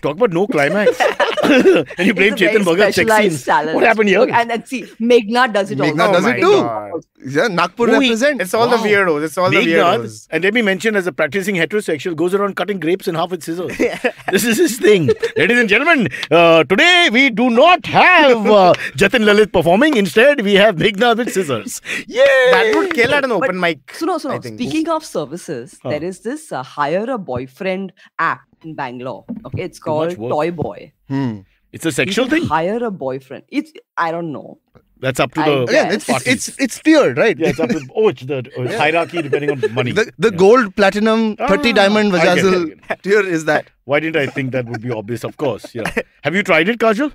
Talk about no climax. And you blame Chetan Bhagat sex scenes. Talent. What happened here? Okay, and then see, Meghna does it Meghna also. Meghna does it too. God. Yeah, Nagpur no, represents. It's all wow. the weirdos. It's all Meghna, the weirdos. And let me mention, as a practicing heterosexual, goes around cutting grapes in half with scissors. This is his thing. Ladies and gentlemen, uh, today we do not have uh, Jatin Lalit performing. Instead, we have Meghna with scissors. Yay! That would kill at an open but, mic. So no, so no. Speaking of services, huh. there is this uh, hire a boyfriend app in Bangalore. Okay, it's called Toy Boy. Hmm. It's a sexual thing? Hire a boyfriend. It's I don't know. That's up to I the yeah, it's, it's it's tiered, right? Yeah, it's up to oh, it's the oh, it's yeah. hierarchy depending on money. The, the yeah. gold, platinum, ah, thirty diamond vajazzle tier is that. Why didn't I think that would be obvious? Of course, yeah. Have you tried it, Kajol?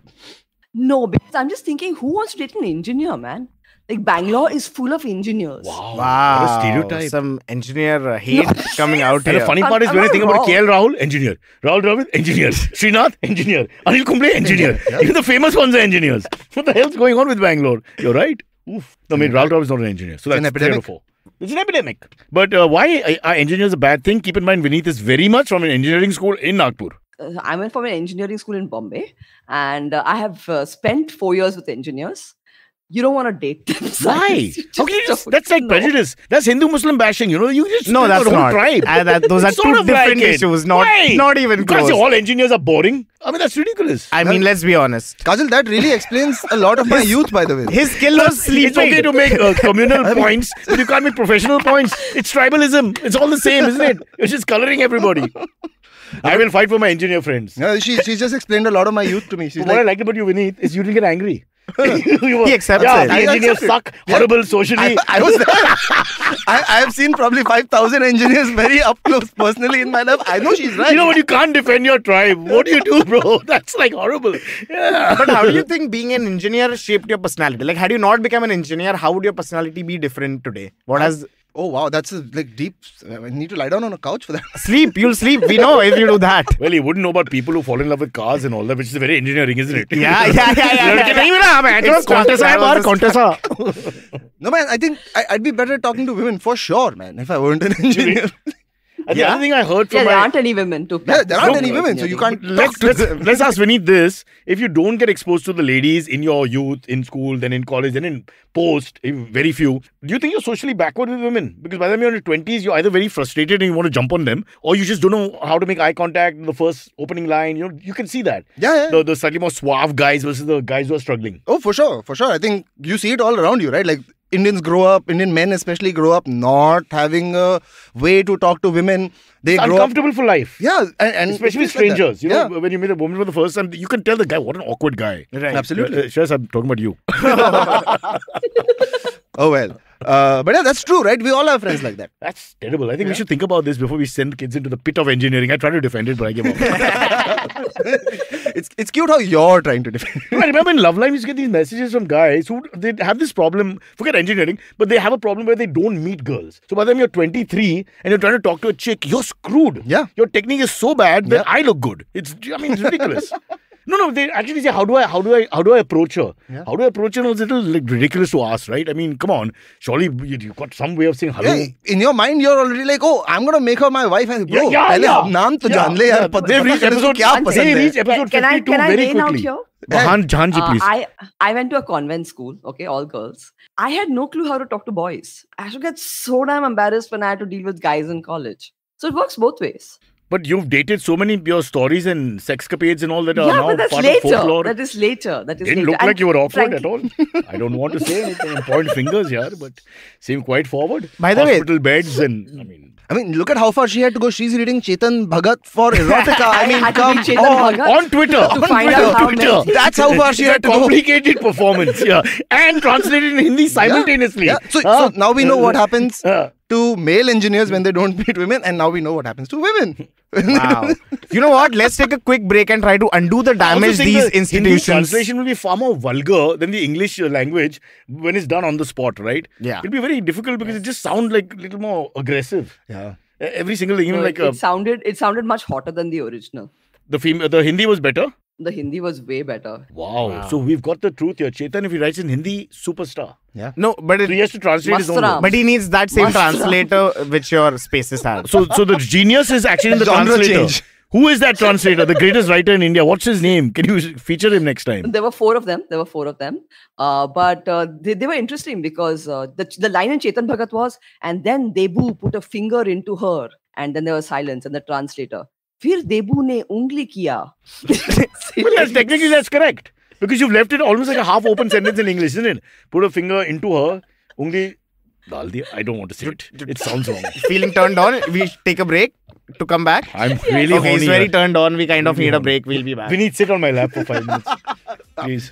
No, because I'm just thinking, who wants to date an engineer, man? Like Bangalore is full of engineers. Wow, wow. What a stereotype. Some engineer hate no. coming out here. And the funny part I'm, is when I think wrong. about K L Rahul, engineer. Rahul Dravid, engineer. Srinath, engineer. Anil Kumble, engineer. Yeah. Even the famous ones are engineers. What the hell's going on with Bangalore? You're right. Oof. No, I mean, Rahul Dravid is not an engineer. So that's beautiful. It's an epidemic. But uh, why are engineers a bad thing? Keep in mind, Vineet is very much from an engineering school in Nagpur. Uh, I went from an engineering school in Bombay. And uh, I have uh, spent four years with engineers. You don't want to date them. Why? Okay, just, that's like know. prejudice. That's Hindu-Muslim bashing. You know, you just no, that's not. Tribe. Uh, that, those are two different like issues. Not, not even because close. Because all engineers are boring. I mean, that's ridiculous. I mean, let's be honest. Kajol, that really explains a lot of my youth, by the way. His skill was sleeping. It's okay to make uh, communal I mean, points, but you can't make professional points. It's tribalism. It's all the same, isn't it? It's just colouring everybody. I will fight for my engineer friends. No, she, she just explained a lot of my youth to me. She's what like, I liked about you, Vineet, is you didn't get angry. He accepts yeah, it. The engineers suck, horrible yeah. socially. I, I was there. I, I have seen probably five thousand engineers very up close personally in my life. I know she's right. You know, when you can't defend your tribe, what do you do, bro? That's like horrible. Yeah. But how do you think being an engineer shaped your personality? Like, had you not become an engineer, how would your personality be different today? What I, has... Oh, wow. That's a, like deep. I need to lie down on a couch for that. Sleep. You'll sleep. We know if you do that. Well, you wouldn't know about people who fall in love with cars and all that, which is very engineering, isn't it? Yeah, yeah, yeah. yeah, yeah, yeah. No, man, I think I, I'd be better talking to women for sure, man, if I weren't an engineer. I yeah. think I heard from yeah, there my... aren't any women to yeah, there aren't no, any women, so you can't let's, let's, let's ask Vineet this. If you don't get exposed to the ladies in your youth, in school, then in college, then in post, very few, do you think you're socially backward with women? Because by the time you're in your twenties, you're either very frustrated and you want to jump on them, or you just don't know how to make eye contact in the first opening line. You know, you can see that. Yeah, yeah. The, the slightly more suave guys versus the guys who are struggling. Oh, for sure, for sure. I think you see it all around you, right? Like, Indians grow up, Indian men especially grow up not having a way to talk to women. They it's grow uncomfortable up. For life. Yeah. And, and especially strangers. Like you know, yeah. when you meet a woman for the first time, you can tell the guy, what an awkward guy. Right. Absolutely. Shreyas, I'm talking about you. Oh, well. Uh, but yeah, that's true, right? We all have friends like that. That's terrible. I think yeah. we should think about this before we send kids into the pit of engineering. I try to defend it, but I give up. it's it's cute how you're trying to defend it. I remember in Love Live, we used to get these messages from guys who they have this problem, forget engineering, but they have a problem where they don't meet girls. So by the time you're twenty-three and you're trying to talk to a chick, you're screwed. Yeah. Your technique is so bad that yeah. I look good. It's I mean, it's ridiculous. No, no, they actually say, how do I, how do I, how do I approach her? Yeah. How do I approach her? It's a little like, ridiculous to ask, right? I mean, come on. Surely you, you've got some way of saying hello. Yeah, in your mind, you're already like, oh, I'm going to make her my wife. And bro, yeah, yeah, yeah. naam to yeah, yeah. They reach episode, they reach episode can, fifty-two can I, can very I quickly. Out here? Bahan, Jahanji, uh, please. I, I went to a convent school, okay, all girls. I had no clue how to talk to boys. I should get so damn embarrassed when I had to deal with guys in college. So it works both ways. But you've dated so many of your stories and sexcapades and all that yeah, are now part later. Of folklore. That is later. That is Didn't later. Look and like you were awkward at all. I don't want to say anything and point fingers here, but seem quite forward. By the Hospital way, beds and I mean, I mean, look at how far she had to go. She's reading Chetan Bhagat for erotica. I mean, I come on, on Twitter. On Twitter. How Twitter. That's how far she had to complicated go. Complicated performance, yeah, and translated in Hindi simultaneously. Yeah. Yeah. So, huh? so now we know what happens. Yeah. To male engineers when they don't meet women, and now we know what happens to women. Wow. You know what? Let's take a quick break and try to undo the damage these the institutions. The translation will be far more vulgar than the English language when it's done on the spot, right? Yeah. It'll be very difficult because yes. it just sounds like a little more aggressive. Yeah. Every single thing, even no, like it, a, it sounded it sounded much hotter than the original. The fem the Hindi was better. The Hindi was way better. Wow. wow. So we've got the truth here. Chetan, if he writes in Hindi, superstar. Yeah. No, but it, so he has to translate his own. But he needs that same Mastram. Translator which your spaces have. So, so the genius is actually in the Genre translator. Change. Who is that translator? The greatest writer in India. What's his name? Can you feature him next time? There were four of them. There were four of them. Uh, but uh, they, they were interesting because uh, the, the line in Chetan Bhagat was, and then Debu put a finger into her. And then there was silence and the translator. Fir Debu ne ungli kiya. Well, that's, technically that's correct. Because you've left it almost like a half-open sentence in English, isn't it? Put a finger into her, ungli dal diya. I don't want to say it. It sounds wrong. Feeling turned on, we take a break to come back. I'm really okay, he's very turned on. We kind of really need horny. A break. We'll be back. We need to sit on my lap for five minutes. Please.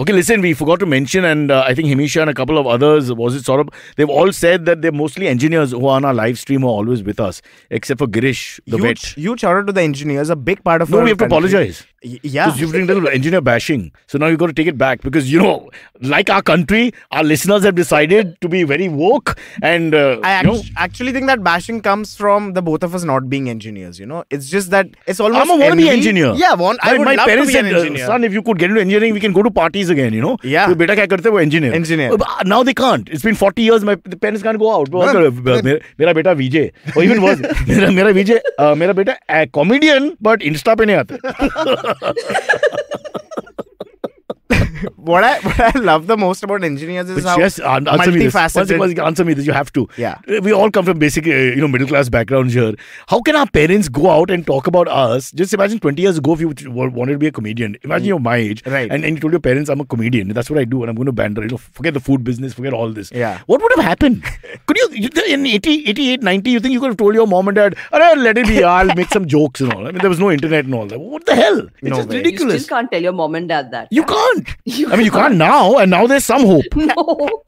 Okay, listen, we forgot to mention, and uh, I think Himisha and a couple of others, was it sort of, they've all said that they're mostly engineers who are on our live stream who are always with us, except for Girish, the huge, vet. Huge shout out to the engineers, a big part of no, our No, we have country. To apologize. Y yeah. Because you've been doing engineer bashing. So now you've got to take it back because, you know, like our country, our listeners have decided to be very woke and... Uh, I act you know, actually think that bashing comes from the both of us not being engineers, you know. It's just that it's almost... I'm a wannabe engineer. Yeah, want, I, I would my love parents to be an engineer. Said, son, if you could get into engineering, we can go to parties again, you know? Yeah. So, beta kya karte ho, engineer. Engineer. But now they can't. It's been forty years. My the parents can't go out. Mera beta Vijay. Or even worse. Mera mera Vijay. Mera beta a comedian, but Insta pe nahi aata. what I what I love the most about engineers is but how yes, an, answer multifaceted. Me this. Answer me this. You have to. Yeah. We all come from basic, uh, you know, middle class backgrounds here. How can our parents go out and talk about us? Just imagine twenty years ago, if you wanted to be a comedian, imagine mm. you're my age, right? And, and you told your parents, "I'm a comedian. That's what I do, and I'm going to Bandra. You know, forget the food business, forget all this." Yeah. What would have happened? Could you, you in eighty, eighty-eight, ninety? You think you could have told your mom and dad, "Arey, let it be. I'll make some jokes and all." I mean, there was no internet and all that. What the hell? It's no just way. ridiculous. You still can't tell your mom and dad that. You can't. You I mean, you can't now, and now there's some hope. No.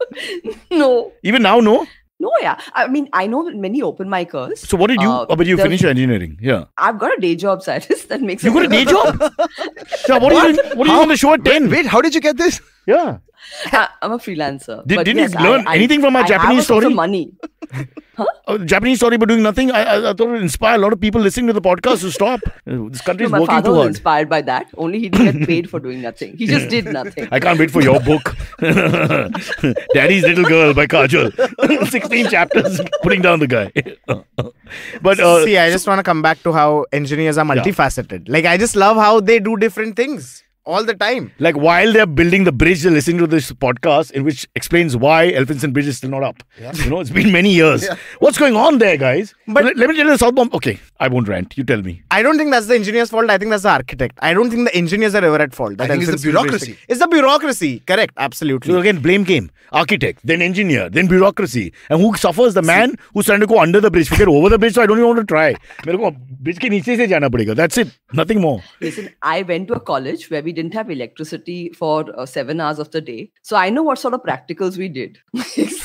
No. Even now, no? No, yeah. I mean, I know many open micers. So what did you, uh, oh, but you finished your engineering, yeah. I've got a day job, Cyrus. That makes You got a day job? So what, what? Are you doing, what are you doing on the show at ten? Wait, wait, how did you get this? Yeah. I, I'm a freelancer. Did, did yes, you learn I, anything from our I Japanese story? money. Huh? Uh, Japanese story but doing nothing. I, I, I thought it would inspire a lot of people listening to the podcast. So stop. This country no, is working too hard. My father was inspired by that. Only he didn't get paid for doing nothing. He just did nothing. I can't wait for your book. Daddy's Little Girl by Kajol. sixteen chapters putting down the guy. But uh, see, I just so, want to come back to how engineers are multifaceted. Yeah. Like I just love how they do different things. All the time. Like while they're building the bridge, they're listening to this podcast in which explains why Elphinstone Bridge is still not up. Yeah. You know, it's been many years. Yeah. What's going on there, guys? But let, let me tell you the South Bombay. Okay, I won't rant. You tell me. I don't think that's the engineer's fault. I think that's the architect. I don't think the engineers are ever at fault. That I think it's the bureaucracy. It's the bureaucracy. Correct. Absolutely. So again, blame game. Architect, then engineer, then bureaucracy. And who suffers? The man See. who's trying to go under the bridge. Forget over the bridge, so I don't even want to try. That's it. Nothing more. Listen, I went to a college where we We didn't have electricity for uh, seven hours of the day. So I know what sort of practicals we did.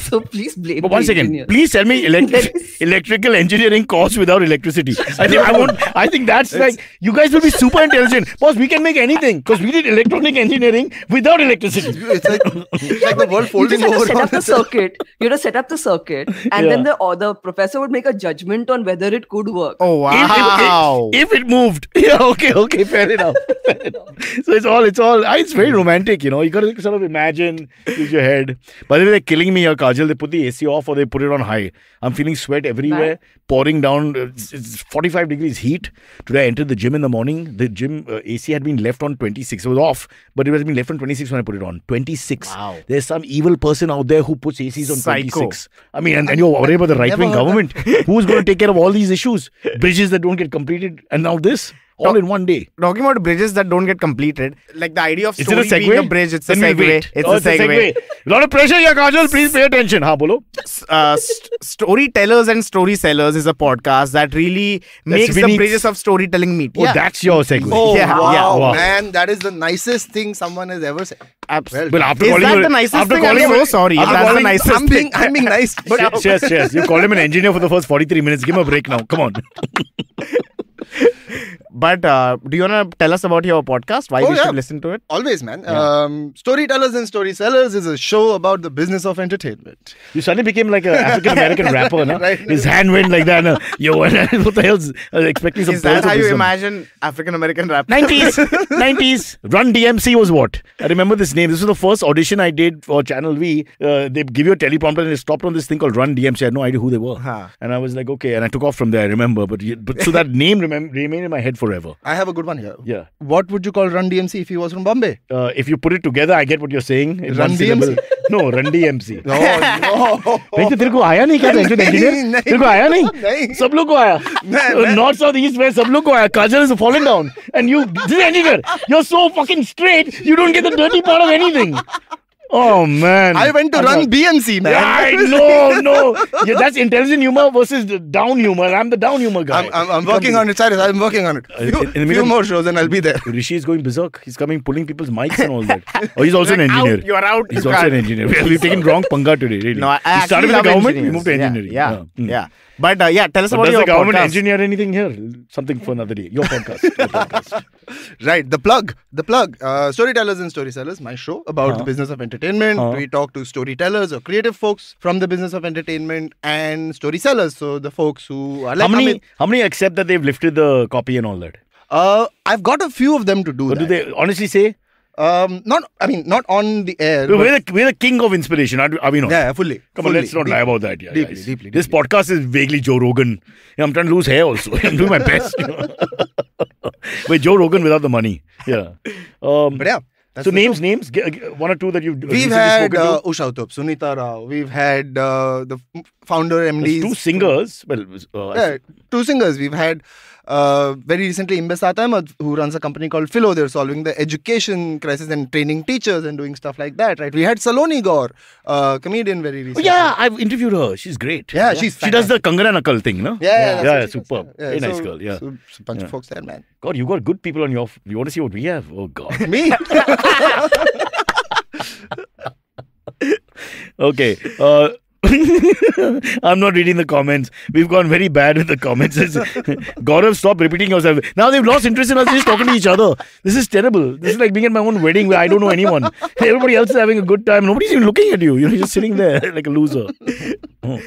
So please blame But one second, engineers. Please tell me electric, electrical engineering course without electricity. I think I won't. I think that's it's, like, you guys will be super intelligent. Boss, we can make anything because we did electronic engineering without electricity. It's like, it's yeah, like the world folding over. You just had to set up the circuit. You had to set up the circuit and yeah. then the, or the professor would make a judgment on whether it could work. Oh, wow. If, if, if it moved. Yeah, okay, okay, fair enough. Fair enough. So It's all, it's all, it's very romantic, you know. You got to sort of imagine, use your head. By the way, they're killing me here, Kajal. They put the A C off or they put it on high. I'm feeling sweat everywhere, pouring down. It's, it's forty-five degrees heat. Today I entered the gym in the morning. The gym uh, A C had been left on twenty-six. It was off, but it was been left on twenty-six when I put it on. twenty-six. Wow. There's some evil person out there who puts A Cs on Psycho. twenty-six. I mean, and, and you're worried about the right-wing government. Who's going to take care of all these issues? Bridges that don't get completed. And now this. All Talk, in one day. Talking about bridges that don't get completed. Like the idea of story being a bridge. It's a segue. It's, oh, a, it's segue. a segue. A lot of pressure here, Kajol. Please pay attention. Ha, bolo. Uh, st Storytellers and Story Sellers is a podcast that really that's makes Vineet. the bridges of storytelling meet. Oh, yeah. That's your segue. Oh, yeah. Wow, yeah. wow. Man, that is the nicest thing someone has ever said. Absolutely. Well, after is calling that the nicest after thing? Calling I'm so sorry. After calling, the nicest I'm, being, I'm being nice. But cheers, cheers. You called him an engineer for the first forty-three minutes. Give him a break now. Come on. But uh, do you want to tell us about your podcast? Why oh, we yeah. should listen to it? Always, man. Yeah. Um, Storytellers and Story Sellers is a show about the business of entertainment. You suddenly became like an African-American rapper, right, no? Right. His hand went like that. No? Yo, what the hell's I was expecting some Is that how you some. imagine African-American rap? nineties. nineties. Run D M C was what? I remember this name. This was the first audition I did for Channel V. Uh, they give you a teleprompter and they stopped on this thing called Run D M C. I had no idea who they were. Huh. And I was like, okay. And I took off from there, I remember. But, but so that name remem remained in my head for forever. I have a good one here. Yeah. What would you call Run D M C if he was from Bombay? Uh, if you put it together, I get what you're saying. It's Run D M C? No, Run D M C. No, no. Wait, you didn't come? You didn't come? You didn't come? North, South, East, West, everyone came. Kajal has fallen down. And you, this engineer, you're so fucking straight, you don't get the dirty part of anything. Oh man, I went to I Run know. B M C, man. Yeah, I know, no. Yeah, that's intelligent humor versus down humor. I'm the down humor guy. I'm, I'm, I'm working be... on it, Cyrus. I'm working on it. Uh, few, in the few more shows and I'll be there. Rishi is going berserk. He's coming, pulling people's mics and all that. Oh, he's also like, an engineer. Out, you're out. He's you also can't. an engineer. We've taken wrong panga today, really. No, I we started with the government, we moved to engineering. Yeah, yeah. yeah. yeah. But uh, yeah, tell us but about does your the government podcast. engineer anything here? Something for another day. Your podcast. Your podcast. Right. The plug. The plug. Uh, Storytellers and Story Sellers, my show about uh-huh. the business of entertainment. Uh-huh. We talk to storytellers or creative folks from the business of entertainment and story sellers. So the folks who are like... How many, how many accept that they've lifted the copy and all that? Uh, I've got a few of them to do but that. Do they honestly say... Um, not, I mean, not on the air. We're the, we're the king of inspiration, are we not? Yeah, fully. Come fully, on, let's not deeply, lie about that. Yeah, deeply, guys. Deeply, deeply. This podcast is vaguely Joe Rogan. Yeah, I'm trying to lose hair also. I'm doing my best. You know? But Joe Rogan without the money. Yeah. Um, but yeah. That's so names, show. names, one or two that you've We've had uh, Usha Uthup, Sunita Rao. We've had uh, the founder M Ds. There's two singers. Well, uh, yeah, two singers. We've had uh, very recently Imbe Sath, who runs a company called Philo. They're solving the education crisis and training teachers and doing stuff like that, right? We had Saloni Gaur, uh, comedian, very recently. Oh, yeah, I've interviewed her. She's great. Yeah, yeah. she's She does the Kangana Nakal thing, no? Yeah, yeah, yeah, yeah superb. Yeah, very so, nice girl. Yeah, so, so bunch yeah. of folks there, man. God, you got good people on your. You want to see what we have? Oh God, me. Okay, uh, I'm not reading the comments. We've gone very bad with the comments. Gaurav, stop repeating yourself. Now they've lost interest in us just talking to each other. This is terrible. This is like being at my own wedding where I don't know anyone. Everybody else is having a good time. Nobody's even looking at you. You're just sitting there like a loser. Oh.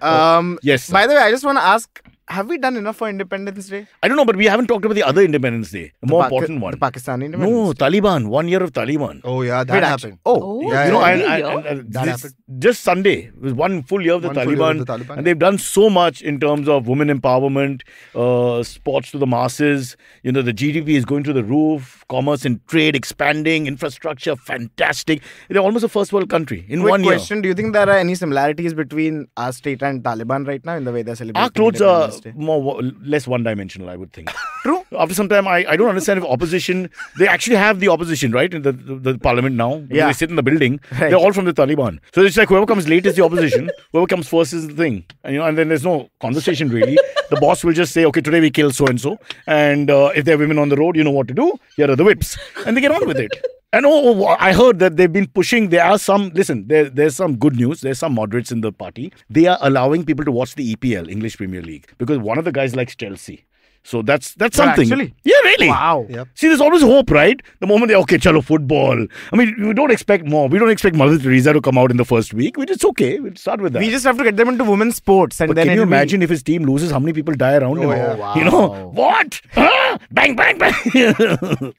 Um, yes. By the way, I just want to ask. Have we done enough for Independence Day? I don't know, but we haven't talked about the other Independence Day. The, the more important one. The Pakistani Independence No, Day. Taliban. One year of Taliban. Oh, yeah. That Wait, happened. Oh. oh yeah, you know, yeah, I, I, I, that this, happened. Just Sunday. It was one full year of the, Taliban, year of the Taliban. And they've done so much in terms of women empowerment, uh, sports to the masses. You know, the G D P is going to the roof. Commerce and trade expanding. Infrastructure, fantastic. They're almost a first world country in Quick one year. question. Do you think there are any similarities between our state and Taliban right now in the way they're celebrating? Our clothes are more less one-dimensional, I would think. True. After some time, I, I don't understand if opposition... They actually have the opposition, right? In the, the, the parliament now. Yeah. They sit in the building. Right. They're all from the Taliban. So it's like whoever comes late is the opposition. Whoever comes first is the thing. And, you know, and then there's no conversation, really. The boss will just say, okay, today we kill so-and-so. And uh, if there are women on the road, you know what to do. Here are the whips. And they get on with it. And oh, I heard that they've been pushing, there are some, listen, there, there's some good news, there's some moderates in the party. They are allowing people to watch the E P L, English Premier League, because one of the guys likes Chelsea. So that's that's well, something. Actually, yeah, really. Wow. Yep. See, there's always hope, right? The moment they okay, chalo football. I mean, we don't expect more. We don't expect Mother Teresa to come out in the first week. It's okay. We'll start with that. We just have to get them into women's sports. And but then can you imagine be... if his team loses, how many people die around him? Oh, yeah. Wow. You know what? Huh? Bang, bang, bang.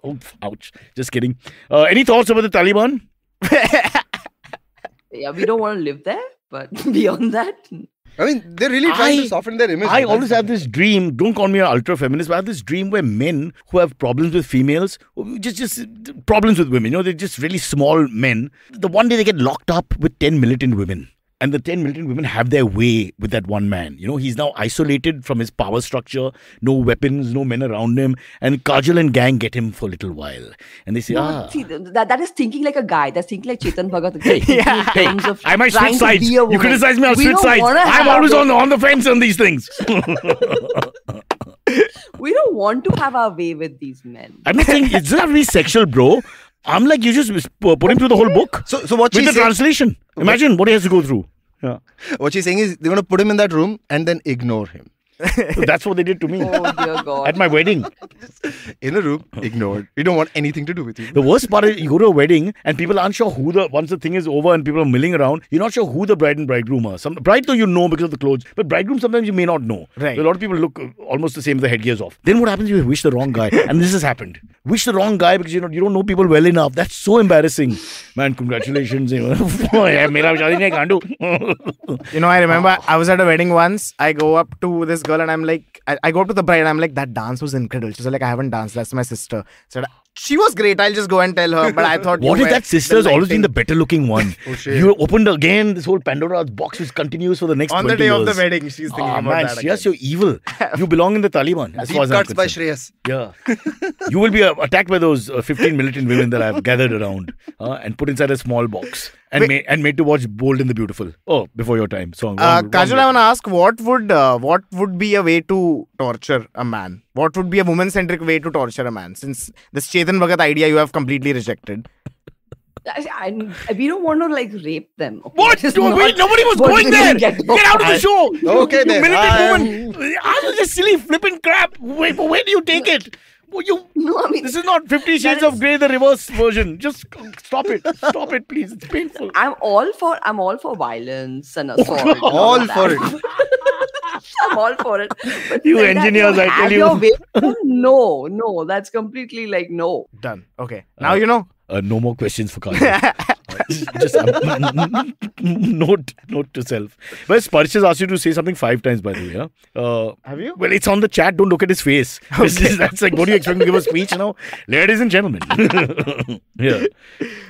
Oh, ouch. Just kidding. Uh, any thoughts about the Taliban? Yeah, we don't want to live there, but beyond that. I mean, they're really trying I, to soften their image. I always have this dream, don't call me an ultra-feminist, but I have this dream where men who have problems with females, just just problems with women, you know, they're just really small men. The one day they get locked up with ten militant women. And the ten militant women have their way with that one man. You know, he's now isolated from his power structure. No weapons, no men around him. And Kajol and gang get him for a little while. And they say, no, ah. See, that, that is thinking like a guy. That's thinking like Chetan Bhagat. Yeah. In terms of I might switch sides. You criticize me, I'll switch sides. I'm always on, on the fence on these things. We don't want to have our way with these men. I'm not saying, it doesn't have to be sexual, bro. I'm like, you just put him through the whole book. So, so what with the saying, translation. Imagine okay. what he has to go through. Yeah. What she's saying is, they're going to put him in that room and then ignore him. So that's what they did to me. Oh, dear God. At my wedding. In a room, ignored. We don't want anything to do with you. The worst part is, you go to a wedding and people aren't sure who the, once the thing is over and people are milling around, you're not sure who the bride and bridegroom are. Some, bride though you know because of the clothes, but bridegroom sometimes you may not know. Right. So a lot of people look almost the same if the headgear's off. Then what happens if you wish the wrong guy? And this has happened. Wish the wrong guy because you know you don't know people well enough. That's so embarrassing. Man, congratulations. You know, I remember I was at a wedding once. I go up to this girl and I'm like, I, I go up to the bride and I'm like, that dance was incredible. She's like, I haven't danced. That's my sister. I said, she was great. I'll just go and tell her. But I thought, what if that sister's always been the better looking one? Oh, shit. You opened again this whole Pandora's box which continues for the next twenty years. On the day years. of the wedding, she's thinking ah, about man, that. Shreyas, you're evil. You belong in the Taliban. As Deep as cuts by Shreyas. Yeah. You will be uh, attacked by those uh, fifteen militant women that I've gathered around uh, and put inside a small box. And made, and made to watch Bold and the Beautiful. Oh, before your time. Song. Uh, Kajol, I want to ask, what would uh, what would be a way to torture a man? What would be a woman-centric way to torture a man? Since this Chetan Bhagat idea you have completely rejected. I, I, we don't want to like rape them. Okay? What? Just no, not, wait, nobody was going there. Get, get out of the show. Okay, you, you militant woman. Ask this silly flippin' crap. Wait, where do you take it? You, no, I mean, this is not Fifty Shades of Grey, the reverse version. Just stop it. Stop it, please. It's painful. I'm all for I'm all for violence and assault. all and all for that. it. I'm all for it. But you engineers, I tell you. No, no. That's completely like no. Done. Okay. Now uh, you know. Uh, no more questions for Kajol. Just um, note, note to self. But Sparsh has asked you to say something five times, by the way. Huh? Uh, Have you? Well, it's on the chat. Don't look at his face. Okay. Is, that's like, what do you expect to give a speech now? Ladies and gentlemen. Yeah.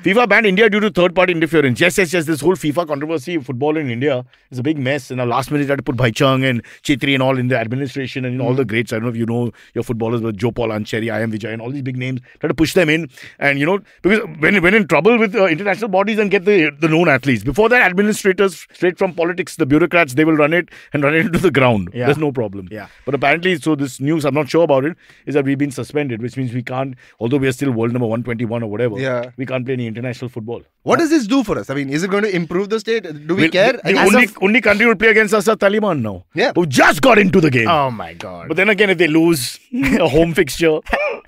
FIFA banned India due to third-party interference. Yes, yes, yes. This whole FIFA controversy of football in India is a big mess. And now last minute, they had to put Bhaichang and Chetri and all in the administration and you know, mm. all the greats. I don't know if you know your footballers, but Joe Paul Ancheri, I am Vijay, and all these big names. Try to push them in. And, you know, because when, when in trouble with uh, international bodies and get the, the known athletes. Before that, administrators, straight from politics, the bureaucrats, they will run it and run it into the ground. Yeah. There's no problem. Yeah. But apparently, so this news, I'm not sure about it, is that we've been suspended, which means we can't, although we are still world number one twenty-one or whatever, yeah. we can't play any international football. What yeah. does this do for us? I mean, is it going to improve the state? Do we we'll, care? The, the only, only country would play against us are Taliban now. Yeah. Who just got into the game. Oh my God. But then again, if they lose a home fixture.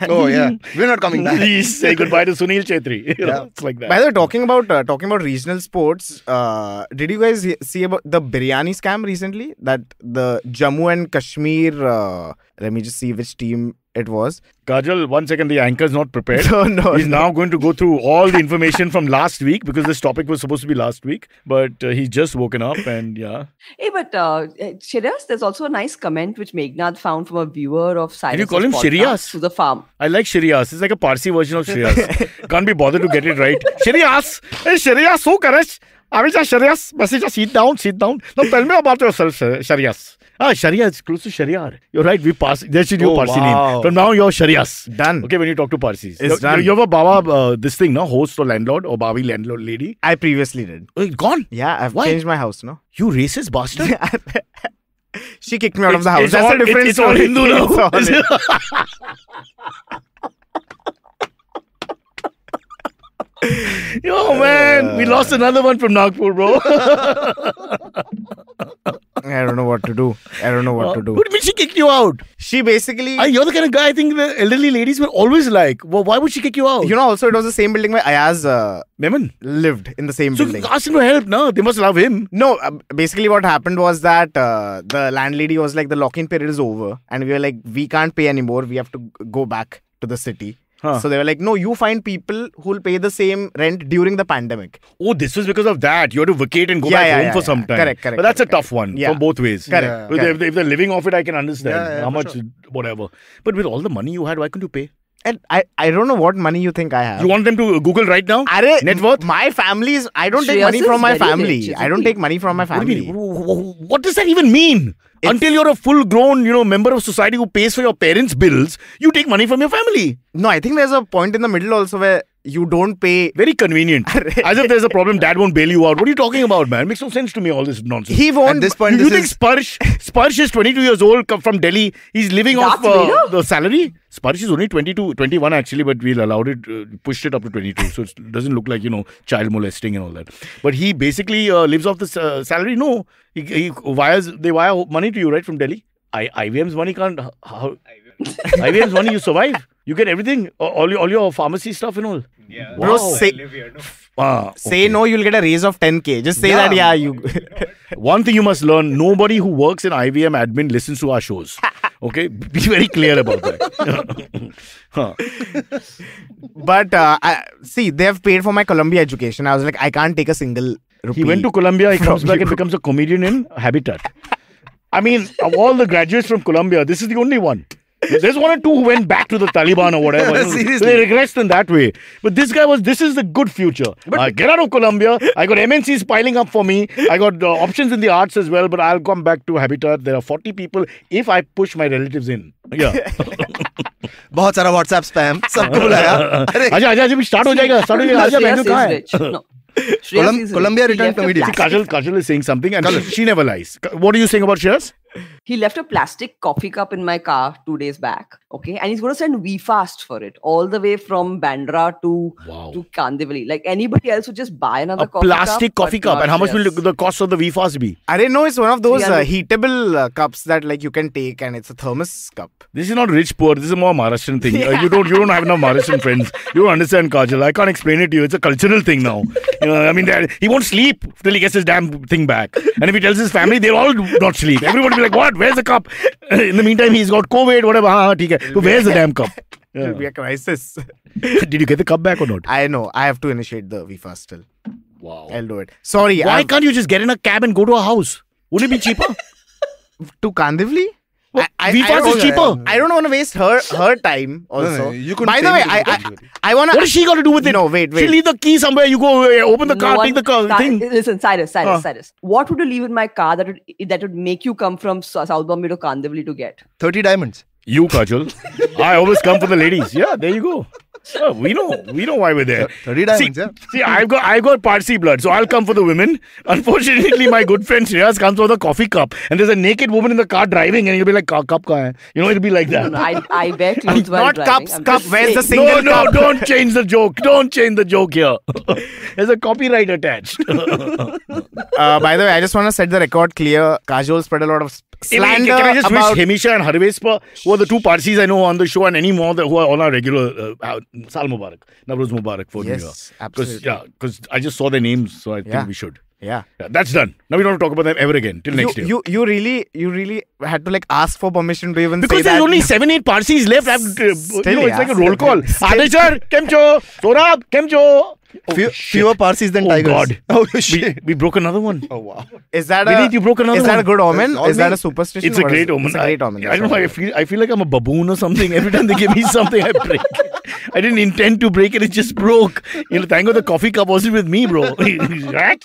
Oh yeah. We're not coming back. Please say goodbye to Sunil Chetri. You yeah. know, it's like that. By the way, talking about, uh, talking about regional sports, uh, did you guys see about the biryani scam recently? That the Jammu and Kashmir, uh, let me just see which team it was. Kajol, one second, the anchor's not prepared. No, no, he's no. now going to go through all the information from last week because this topic was supposed to be last week. But uh, he's just woken up and yeah. Hey, but uh, Shreyas, there's also a nice comment which Meghnath found from a viewer of Cyrus. Did you call him Shreyas? To the farm. I like Shreyas. It's like a Parsi version of Shreyas. Can't be bothered to get it right. Shreyas! Hey, Shreyas, so courage. Avija Shreyas, message, sit down, sit down. Now tell me about yourself, Shreyas. Ah, Sharia, it's close to Shariar. You're right, we pass. That's your new oh, Parsi wow. name. From now, you're Sharias. Done. Okay, when you talk to Parsis. It's done. You have a Baba, uh, this thing, no? Host or landlord or Babi landlord lady? I previously did. Oh, gone? Yeah, I've Why? changed my house, no? You racist bastard? She kicked me out it's, of the house. It's, all, different it's, it's all Hindu now. All it. Yo, man, uh, we lost another one from Nagpur, bro. I don't know what to do. I don't know what uh, to do. What do you mean she kicked you out? She basically... Uh, you're the kind of guy I think the elderly ladies were always like. Well, why would she kick you out? You know, also it was the same building where Ayaz uh, Memon lived in the same so building. So asked him to help, no? They must love him. No, uh, basically what happened was that uh, the landlady was like, the lock-in period is over. And we were like, we can't pay anymore. We have to go back to the city. Huh. So they were like, no, you find people who'll pay the same rent during the pandemic. Oh, this was because of that. You had to vacate and go yeah, back yeah, home yeah, for yeah. some time. Correct, correct. But that's correct, a tough correct. one yeah. from both ways. Correct. Yeah. If, correct. They're, if they're living off it, I can understand yeah, yeah, how much, sure. whatever. But with all the money you had, why couldn't you pay? And I, I don't know what money you think I have. You want them to Google right now? Are, Net worth? My family is... I don't take Shreyas money from my family. I don't take money from my family. What, what does that even mean? It's, Until you're a full-grown, you know, member of society who pays for your parents' bills, you take money from your family. No, I think there's a point in the middle also where you don't pay. Very convenient. As if there's a problem, dad won't bail you out. What are you talking about, man? It makes no sense to me, all this nonsense. He won't. At this point, you this think is... Sparsh, Sparsh is twenty-two years old, come from Delhi. He's living That's off uh, the salary. Sparsh is only twenty-two, twenty-one actually, but we'll allowed it, uh, pushed it up to twenty-two. So it doesn't look like, you know, child molesting and all that. But he basically uh, lives off the uh, salary. No, he, he wires, they wire money to you, right, from Delhi? I, IBM's money can't, how, I B M's money, you survive. You get everything, all your, all your pharmacy stuff and all. Yeah, wow. Bro, say, I live here, no? Ah, okay. Say no, you'll get a raise of ten K. Just say yeah. that, yeah, you... One thing you must learn, nobody who works in I B M admin listens to our shows. Okay? Be very clear about that. Huh. But, uh, I, see, they have paid for my Columbia education. I was like, I can't take a single rupee. He went to Columbia, he comes back and becomes a comedian in Habitat. I mean, of all the graduates from Columbia, this is the only one. There's one or two who went back to the Taliban or whatever. Seriously. So they regressed in that way. But this guy was, this is the good future. But uh, get out of Colombia. I got M N Cs piling up for me. I got uh, options in the arts as well. But I'll come back to Habitat. There are forty people if I push my relatives in. Yeah. बहुत सारा WhatsApp spam. सबको बुलाया. अच्छा अच्छा अभी start हो जाएगा. Start हो जाएगा. अच्छा बेंडू कहाँ है? Colum Columbia returned comedian. Kajol, Kajol is saying something and she, she never lies. What are you saying about Shreyas? He left a plastic coffee cup in my car two days back. Okay. And he's going to send V-Fast for it all the way from Bandra to, wow. to Kandivali. Like anybody else would just buy another a coffee plastic cup, coffee cup. And how much yes. will the cost of the V-Fast be? I didn't know. It's one of those uh, heatable uh, cups that like you can take and it's a thermos cup. This is not rich poor. This is a more Maharashtrian thing. Yeah. Uh, you don't you don't have enough Maharashtrian friends. You don't understand, Kajol. I can't explain it to you. It's a cultural thing now. You know, I mean, he won't sleep till he gets his damn thing back. And if he tells his family, they'll all not sleep. Everybody will be like, what? Where's the cup? In the meantime, he's got COVID, whatever. Ha, ha, okay. So where's the damn cup? Yeah. It will be a crisis. Did you get the cup back or not? I know. I have to initiate the V-Fast still. Wow. I'll do it. Sorry. Why I've... can't you just get in a cab and go to a house? Would it be cheaper? To Kandivli? I, I, I, don't, is cheaper. I don't want to waste her her time also. No, no, you By the way, I I, I want to... What is she got to do with it? No, wait, wait. She leave the key somewhere. You go open the no car, take the car, car thing. Listen, Cyrus, Cyrus, uh. Cyrus. What would you leave in my car that would, that would make you come from South Bombay to Kandivli to get? thirty diamonds. You, Kajol. I always come for the ladies. Yeah, there you go. Oh, we know, we know why we're there. thirty diamonds, see, yeah. See, I've got, I've got Parsi blood, so I'll come for the women. Unfortunately, my good friend Shreyas comes with a coffee cup, and there's a naked woman in the car driving, and you'll be like, cup, cup, cup. You know, it'll be like that. No, no, I, I wear clothes while driving. Not cups, cup. Where's the single No, no, don't change the joke. Don't change the joke here. There's a copyright attached. uh, by the way, I just want to set the record clear. Kajol spread a lot of slander. Can I just wish Hemisha and Harvespa, who are the two Parsis I know on the show, and any more who are on our regular uh, Saal Mubarak, Navruz Mubarak for yes, New Year. Absolutely. Cause, yeah, because I just saw their names, so I think yeah. we should. Yeah. yeah, that's done. Now we don't have to talk about them ever again till you, next year. You, you really, you really had to like ask for permission to even because say that. Because there's only seven, eight Parsis left. I've, uh, Still, you know, yeah, it's like a roll call. Adeshar, Kemcho, Sorab, Kemcho. Oh, Few, fewer Parsis than oh, Tigers. God. Oh shit! We, we broke another one. Oh wow! Is that Vineet, a? You broke another is one. That a good omen? Is, is that a superstition? It's a great omen. It's a great omen. I, I don't know. I feel. I feel like I'm a baboon or something. Every time they give me something, I break. I didn't intend to break it. It just broke. You know, thank God the coffee cup wasn't with me, bro. uh, I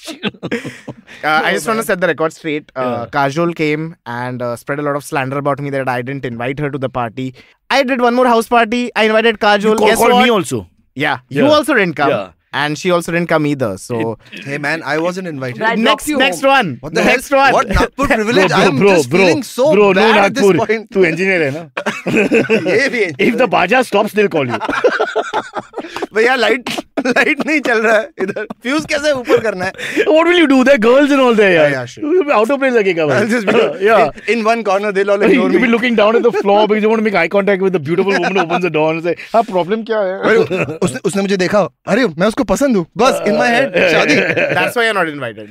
just want to set the record straight. Uh, yeah. Kajol came and uh, spread a lot of slander about me that I didn't invite her to the party. I did one more house party. I invited Kajol. You call, yes, called what? me also. Yeah, yeah, you also didn't come. Yeah. And she also didn't come either. So it, hey man, I wasn't invited. Next, next one. What the no, next one? What Nagpur privilege? Bro, bro, I'm bro, just bro, feeling so bro, bad no, at this point. Tu engineer hai na? If the baja stops, they'll call you. Bhaiya, light, light nahi chal raha hai idhar. Fuse kaise upar karna hai? What will you do? There are girls and all there. Yeah, yeah, sure. You'll be out of place lagega. I'll just be yeah. in, in one corner. They'll all ignore me. You'll be looking down at the floor because you want to make eye contact with the beautiful woman who opens the door and say, "Ha, problem kya hai?" Usne usne mujhe dekha. Arey, main usko Pasandu. Bas, uh, in my head, Shadi. That's why you're not invited.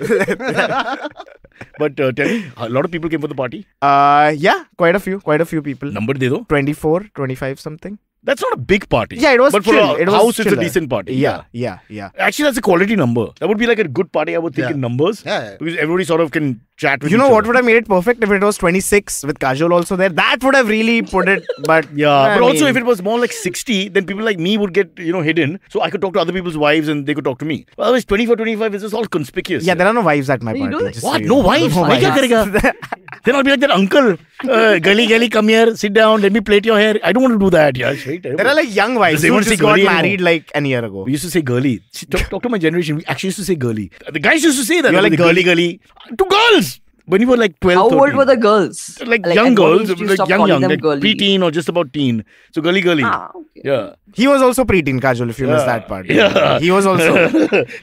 But uh, tell me, a lot of people came for the party? Uh, yeah, quite a few. Quite a few people. Number de do? twenty-four, twenty-five something. That's not a big party. Yeah, it was But chill. for a it house, it's a decent party. Yeah, yeah, yeah, yeah. Actually, that's a quality number. That would be like a good party, I would think, yeah. in numbers. Yeah, yeah. Because everybody sort of can chat with you each know what other. Would have made it perfect? If it was twenty-six with Kajol also there, that would have really put it, but... yeah, I but mean, also if it was more like sixty, then people like me would get, you know, hidden. So I could talk to other people's wives and they could talk to me. But otherwise, twenty-four, twenty-five is just all conspicuous. Yeah, yeah, there are no wives at my party. What? So no wives? Why kya karega? Then I'll be like that uncle. Uh, girlie, girlie, come here, sit down, let me plait your hair. I don't want to do that, yeah. There are like young wives who just got married like an year ago. We used to say girly. Talk, talk to my generation. We actually used to say girly. The guys used to say that. You're like girly, girly. To girls! When you were like twelve, thirteen. How old were the girls? Like, like young girls. Like young, young. Like pre-teen or just about teen. So girly, girly. Ah, okay. Yeah. He was also pre-teen, Kajol, if you yeah. missed that part. Yeah. He was also.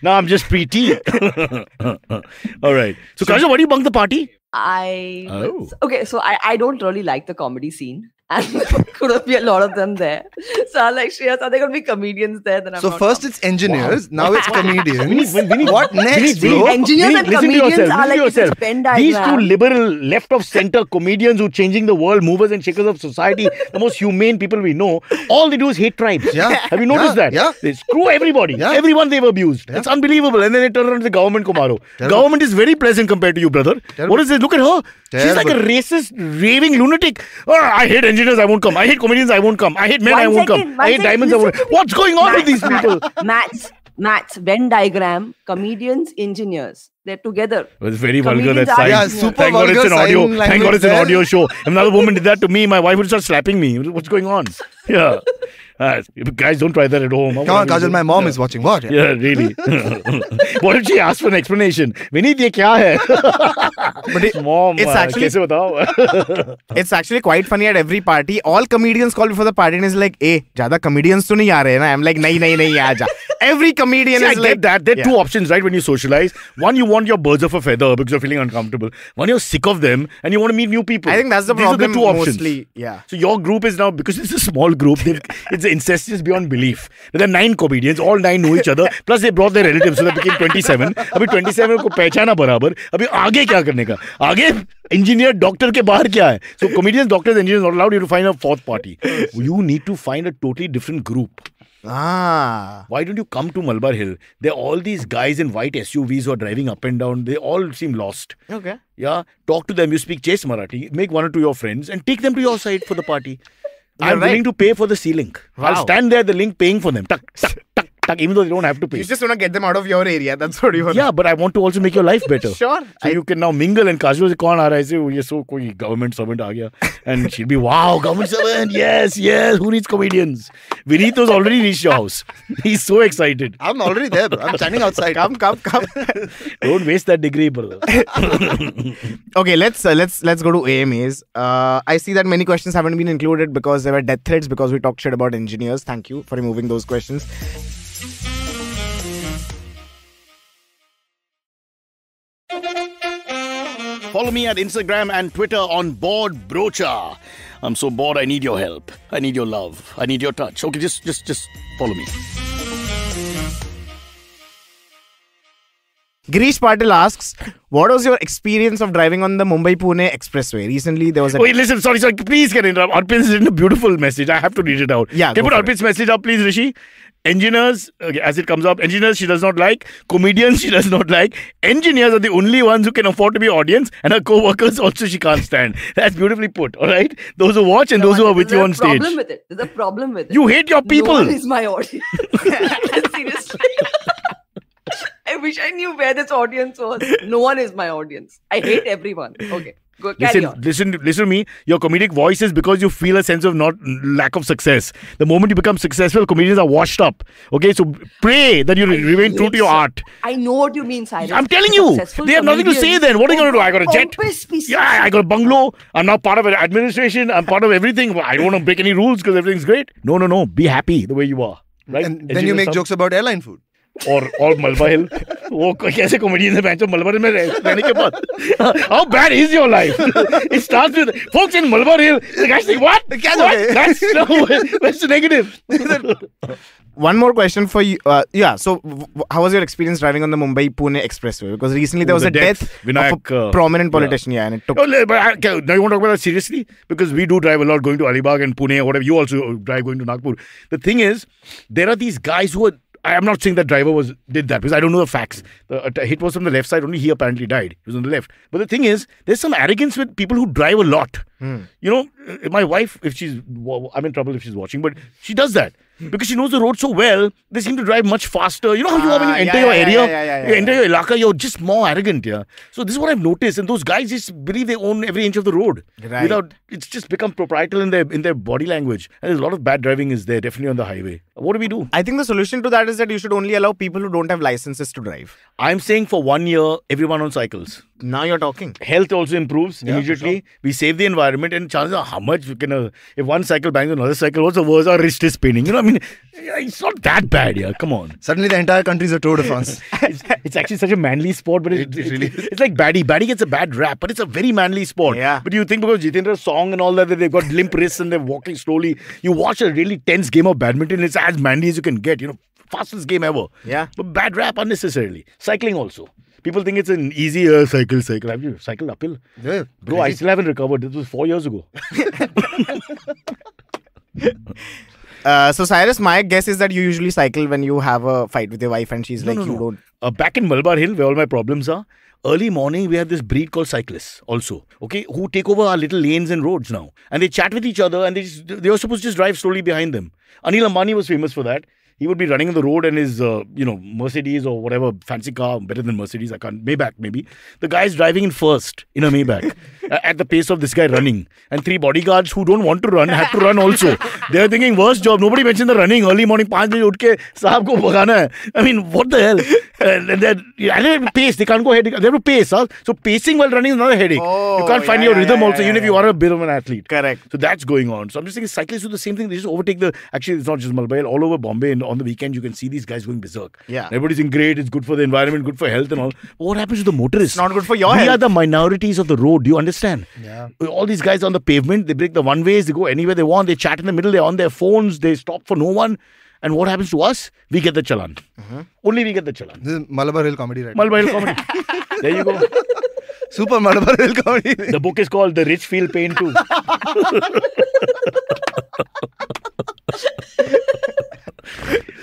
Now I'm just pre-teen. Alright. So, so Kajol, why do you bunk the party? I... Oh. Okay, so I, I don't really like the comedy scene. And there could be a lot of them there. So I'm like, Shreyas, are there going to be comedians there? Then I'm so first coming. It's engineers, wow. now it's comedians. we need, we need, what next, bro? Engineers we need, and comedians are like this Venn diagram. These two liberal, left of center comedians who are changing the world, movers and shakers of society, the most humane people we know, all they do is hate tribes. Yeah. Have you noticed yeah. that? Yeah. They screw everybody. Yeah. Everyone they've abused. Yeah. It's unbelievable. And then they turn around and say, government ko maro. Government is very pleasant compared to you, brother. Terrible. What is this? Look at her. Terrible. She's like a racist, raving lunatic. Oh, I hate engineers. I won't come. I hate comedians. I won't come. I hate men. One I won't second, come. I hate second, diamonds. I won't. What's going on Matt, with these people? Maths, maths, Venn diagram, comedians, engineers. They're together. It was very comedians vulgar that sign. Yeah, super Thank vulgar God it's an audio. Language. Thank God it's an audio show. If another woman did that to me, my wife would start slapping me. What's going on? Yeah. Uh, guys, don't try that at home. Come on, Kajol, my mom yeah. is watching. What? Yeah, yeah really. What if she asked for an explanation? Vineet, ye kya hai? But it, mom, it's, uh, actually, it's actually quite funny at every party. All comedians call before the party and is like, "Hey, jada comedians to nahi aa rahe na." I'm like, "Nahi, nahi, nahi, aa ja." Every comedian See, is I like... get that. There are yeah. two options, right, when you socialize. One, you want your birds of a feather because you're feeling uncomfortable. One, you're sick of them and you want to meet new people. I think that's the These problem. These are the two mostly, options. Yeah. So your group is now, because it's a small group, it's incestuous beyond belief. There are nine comedians, all nine know each other. Plus they brought their relatives, so that became twenty-seven. Abhi twenty-seven ko pehchana barabar. Abhi aage kya karne ka? Aage engineer, doctor ke bahar kya hai? So comedians, doctors, engineers not allowed. You to find a fourth party. You need to find a totally different group. Ah. Why don't you come to Malabar Hill? There are all these guys in white S U Vs who are driving up and down. They all seem lost. Okay. Yeah. Talk to them. You speak Chase Marathi. Make one or two of your friends and take them to your side for the party. You're I'm right. willing to pay for the sea link. Wow. I'll stand there at the link paying for them. Tuck, tuck, tuck, tuck, even though they don't have to pay. You just want to get them out of your area. That's what you want. Yeah, but I want to also make your life better. Sure. So I... you can now mingle and Kajol says, oh, you're so cool, government servant aa gaya. And she'll be, wow, government servant. Yes, yes. Who needs comedians? Vineet has already reached your house. He's so excited. I'm already there, bro. I'm standing outside. Come, come, come. Don't waste that degree, brother. Okay, let's uh, let's let's go to A M As. Uh, I see that many questions haven't been included because there were death threats because we talked shit about engineers. Thank you for removing those questions. Follow me at Instagram and Twitter on Bored Brocha. I'm so bored, I need your help. I need your love. I need your touch. Okay, just, just, just follow me. Girish Patil asks, what was your experience of driving on the Mumbai-Pune Expressway? Recently, there was a... Wait, listen, sorry, sorry. Please get interrupt. Arpin is in a beautiful message. I have to read it out. Yeah, can you put Arpin's message up, please, Rishi? Engineers, okay, as it comes up, engineers she does not like, comedians she does not like. Engineers are the only ones who can afford to be audience, and her co-workers also she can't stand. That's beautifully put, all right? Those who watch and no, those who are with you on stage. There's a problem with it. There's a problem with it. You hate your people. No one is my audience. Seriously. I wish I knew where this audience was. No one is my audience. I hate everyone. Okay. Go, listen, listen, listen to me. Your comedic voice is because you feel a sense of not lack of success. The moment you become successful, comedians are washed up. Okay, so pray that you I remain true to your art. I know what you mean, Cyrus. I'm telling you, successful they have nothing to say. Then what are you going to do? I got a jet. Yeah, I got a bungalow. I'm now part of an administration. I'm part of everything. I don't want to break any rules because everything's great. No, no, no. Be happy the way you are. Right? And then you make jokes about airline food. Or or Malabar Hill. How bad is your life? It starts with folks in Malabar Hill. The guys think what? what? That's no. That's the negative. One more question for you. Uh, yeah. So, how was your experience driving on the Mumbai-Pune Expressway? Because recently there was the a death, death Vinayak, of a prominent politician. Yeah, yeah and it took. Oh, but I, now you want to talk about that seriously? Because we do drive a lot going to Alibag and Pune or whatever. You also drive going to Nagpur. The thing is, there are these guys who are. I'm not saying that driver was did that because I don't know the facts. The hit was from the left side only. He apparently died. He was on the left. But the thing is, there's some arrogance with people who drive a lot. Mm. You know, my wife, if she's, I'm in trouble if she's watching, but she does that. Because she knows the road so well, they seem to drive much faster. You know how you are when you enter your area, you enter your ilaka, you're just more arrogant. Yeah. So this is what I've noticed. And those guys just believe they own every inch of the road. Right. Without, it's just become proprietal in their in their body language. And there's a lot of bad driving is there, definitely on the highway. What do we do? I think the solution to that is that you should only allow people who don't have licenses to drive. I'm saying for one year, everyone on cycles. Now you're talking. Health also improves yeah, immediately. Sure. We save the environment and chances are how much we can... Uh, if one cycle bangs another cycle, what's the worst? Our wrist is spinning. You know, I mean, it's not that bad here. Yeah. Come on. Suddenly the entire country is a Tour de France. it's, it's actually such a manly sport, but it, it, it really it's, it's like Baddy. Baddy gets a bad rap, but it's a very manly sport. Yeah. But you think because Jitendra's song and all that, they've got limp wrists and they're walking slowly. You watch a really tense game of badminton, it's as manly as you can get, you know. Fastest game ever. Yeah. But bad rap unnecessarily. Cycling also. People think it's an easy uh, cycle, cycle. Have you cycled uphill? Yeah. Bro, really? I still haven't recovered. This was four years ago. uh, so, Cyrus, my guess is that you usually cycle when you have a fight with your wife and she's no, like, no, no. you don't. Uh, back in Malabar Hill, where all my problems are, early morning, we have this breed called cyclists also, okay, who take over our little lanes and roads now. And they chat with each other and they, just, they were supposed to just drive slowly behind them. Anil Ambani was famous for that. He would be running on the road and his, uh, you know, Mercedes or whatever fancy car, better than Mercedes, I can't, Maybach maybe. The guy's driving in first in a Maybach at the pace of this guy running. And three bodyguards who don't want to run had to run also. They're thinking, worst job. Nobody mentioned the running. Early morning, five baje utke, sahab ko bhagana hai. I mean, what the hell? And they're, and they're pace. They can't go ahead. They have to pace. Huh? So pacing while running is another headache. Oh, you can't find yeah, your rhythm yeah, also, yeah, even yeah. if you are a bit of an athlete. Correct. So that's going on. So I'm just thinking cyclists do the same thing. They just overtake the, actually it's not just Malabar, all over Bombay and on the weekend, you can see these guys going berserk. Yeah. Everybody's in great. It's good for the environment, good for health and all. But what happens to the motorists? It's not good for your health. We are the minorities of the road. Do you understand? Yeah. All these guys on the pavement, they break the one ways, they go anywhere they want, they chat in the middle, they're on their phones, they stop for no one. And what happens to us? We get the challan. Uh-huh. Only we get the challan. This is Malabar Hill comedy, right? Malabar Hill comedy. There you go. Super Malabar Hill comedy. The book is called The Rich Feel Pain Too.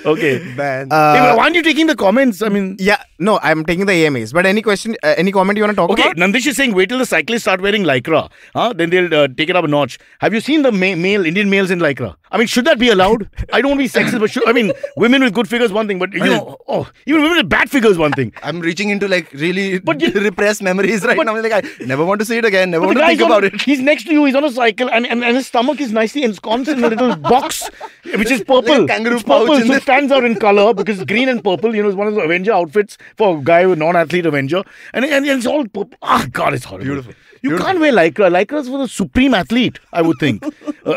Okay. Banned. Uh, aren't you taking the comments? I mean... Yeah. No, I'm taking the A M As. But any question, uh, any comment you want to talk okay, about? Okay. Nandish is saying, wait till the cyclists start wearing Lycra. Huh? Then they'll uh, take it up a notch. Have you seen the ma male, Indian males in Lycra? I mean, should that be allowed? I don't want to be sexist, but should, I mean, women with good figures, one thing. But, you I mean, know, oh, even women with bad figures, one thing. I'm reaching into, like, really but you, repressed memories right but, now. I'm like, I never want to see it again. Never want to think on, about it. He's next to you. He's on a cycle. And, and, and his stomach is nicely ensconced in a little box, which is purple. Like kangaroo pouch. Purple, so it stands out in color because green and purple, you know, is one of the Avenger outfits for a guy with non-athlete Avenger. And, and, and it's all purple. Ah, God, it's horrible. Beautiful. You Beautiful. Can't wear Lycra. Lycra is for the supreme athlete, I would think. uh,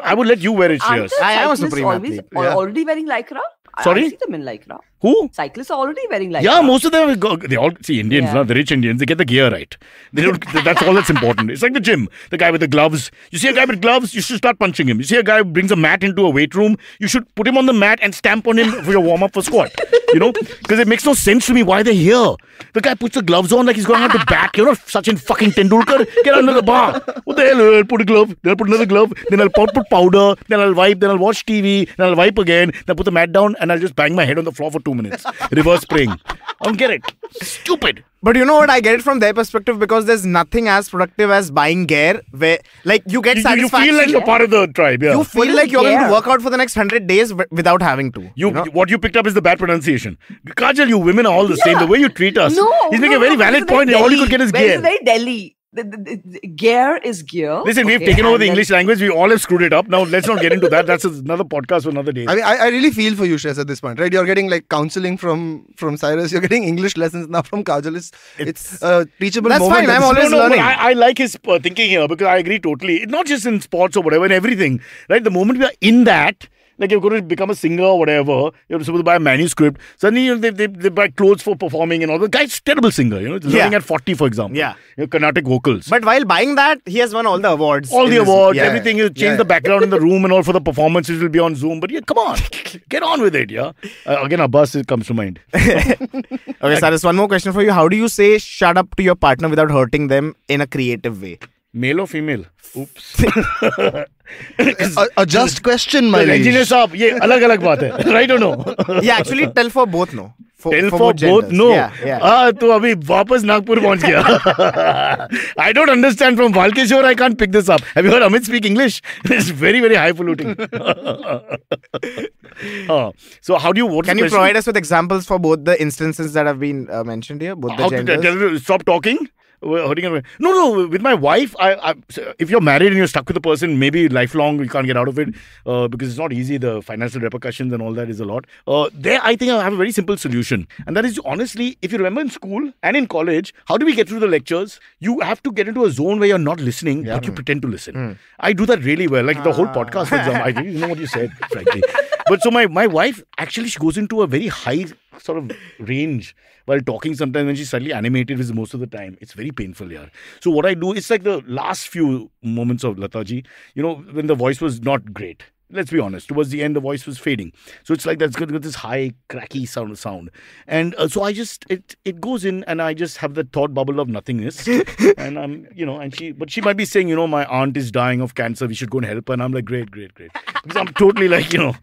I would let you wear it, Shreyas. I am a supreme always, athlete. Yeah. Already wearing Lycra? Sorry? I see them in Lycra. Who? Cyclists are already wearing Lycra. Yeah, most of them, they all, see Indians, yeah. not the rich Indians, they get the gear right. They don't, that's all that's important. It's like the gym. The guy with the gloves. You see a guy with gloves, you should start punching him. You see a guy who brings a mat into a weight room, you should put him on the mat and stamp on him for your warm-up for squat. You know? Because it makes no sense to me why they're here. The guy puts the gloves on like he's going out the back. You're not Sachin fucking Tendulkar. Get under the bar. What the hell? I'll put a glove. Then I'll put another glove. Then I'll put powder. Then I'll wipe. Then I'll watch T V. Then I'll wipe again. Then I'll put the mat down and I'll just bang my head on the floor for two minutes. Reverse spring. I don't get it. Stupid. But you know what? I get it from their perspective because there's nothing as productive as buying gear where, like, you get you, satisfaction. You feel like you're part of the tribe, yeah. You feel what like you're care? Going to work out for the next hundred days without having to. You, you know? What you picked up is the bad pronunciation. Kajol, you women are all the yeah. same. The way you treat us. No, He's making no, a very no, valid point. All you could get is gear. It's very Delhi. The, the, the gear is gear. Listen, okay, we've taken over the English language. We all have screwed it up. Now, let's not get into that. That's another podcast for another day. I mean, I, I really feel for you, Shreyas, at this point, right? You're getting like counseling from from Cyrus. You're getting English lessons now from Kajol. It's, it's a teachable that's moment. That's fine. I'm always no, no, learning. I, I like his uh, thinking here because I agree totally. It's not just in sports or whatever, in everything, right? The moment we are in that, like you're going to become a singer or whatever, you're supposed to buy a manuscript. Suddenly, you know, they, they, they buy clothes for performing and all. The guy's a terrible singer, you know, yeah. learning at forty, for example. Yeah. You know, Carnatic vocals. But while buying that, he has won all the awards. All the awards, yeah. everything. You change yeah. the background in the room and all for the performances, which will be on Zoom. But yeah, come on. Get on with it, yeah. Uh, again, a bus comes to mind. Okay, Cyrus, one more question for you. How do you say shut up to your partner without hurting them in a creative way? Male or female? Oops. a, a just question, my liege. Engineers saab, ye alag alag baat hai. Right or no? Yeah, actually, tell for both no. For, tell for, for both no. Yeah, yeah. Ah, to abhi wapas Nagpur pahunch gaya. I don't understand from Valkeshwar. I can't pick this up. Have you heard Amit speak English? It's very, very highfalutin. uh, so, how do you vote? Can you provide us with examples for both the instances that have been uh, mentioned here? Both the genders? To stop talking. No, no, with my wife, I, I, if you're married and you're stuck with a person, maybe lifelong, you can't get out of it uh, because it's not easy. The financial repercussions and all that is a lot. Uh, there, I think I have a very simple solution. And that is, honestly, if you remember in school and in college, how do we get through the lectures? You have to get into a zone where you're not listening, yeah. but you pretend to listen. Mm. I do that really well. Like ah. the whole podcast, for example, I didn't know what you said, frankly. But so my, my wife, actually, she goes into a very high sort of range while talking sometimes when she's suddenly animated is most of the time. It's very painful, yeah. So what I do, it's like the last few moments of Lataji, you know, when the voice was not great. Let's be honest. Towards the end, the voice was fading. So it's like that's good with this high, cracky sound. sound. And uh, so I just, it it goes in and I just have the thought bubble of nothingness. And I'm, you know, and she, but she might be saying, you know, my aunt is dying of cancer. We should go and help her. And I'm like, great, great, great. Because I'm totally like, you know,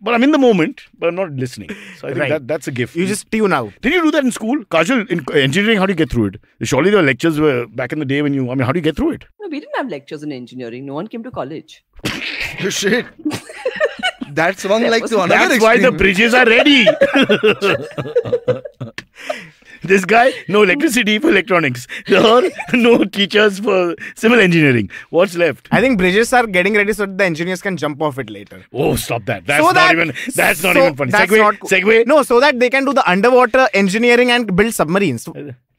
but I'm in the moment, but I'm not listening. So I think right. that, that's a gift. You just tune out. Did you do that in school? Kajol, in engineering, how do you get through it? Surely there were lectures were back in the day when you, I mean, how do you get through it? No, we didn't have lectures in engineering. No one came to college. Shit. That's one that like to another That's extreme. Why the bridges are ready. This guy, no electricity for electronics. Or no teachers for civil engineering. What's left? I think bridges are getting ready so that the engineers can jump off it later. Oh, stop that. That's so not that, even That's so not even funny. Segway, not cool. Segway. No, so that they can do the underwater engineering and build submarines.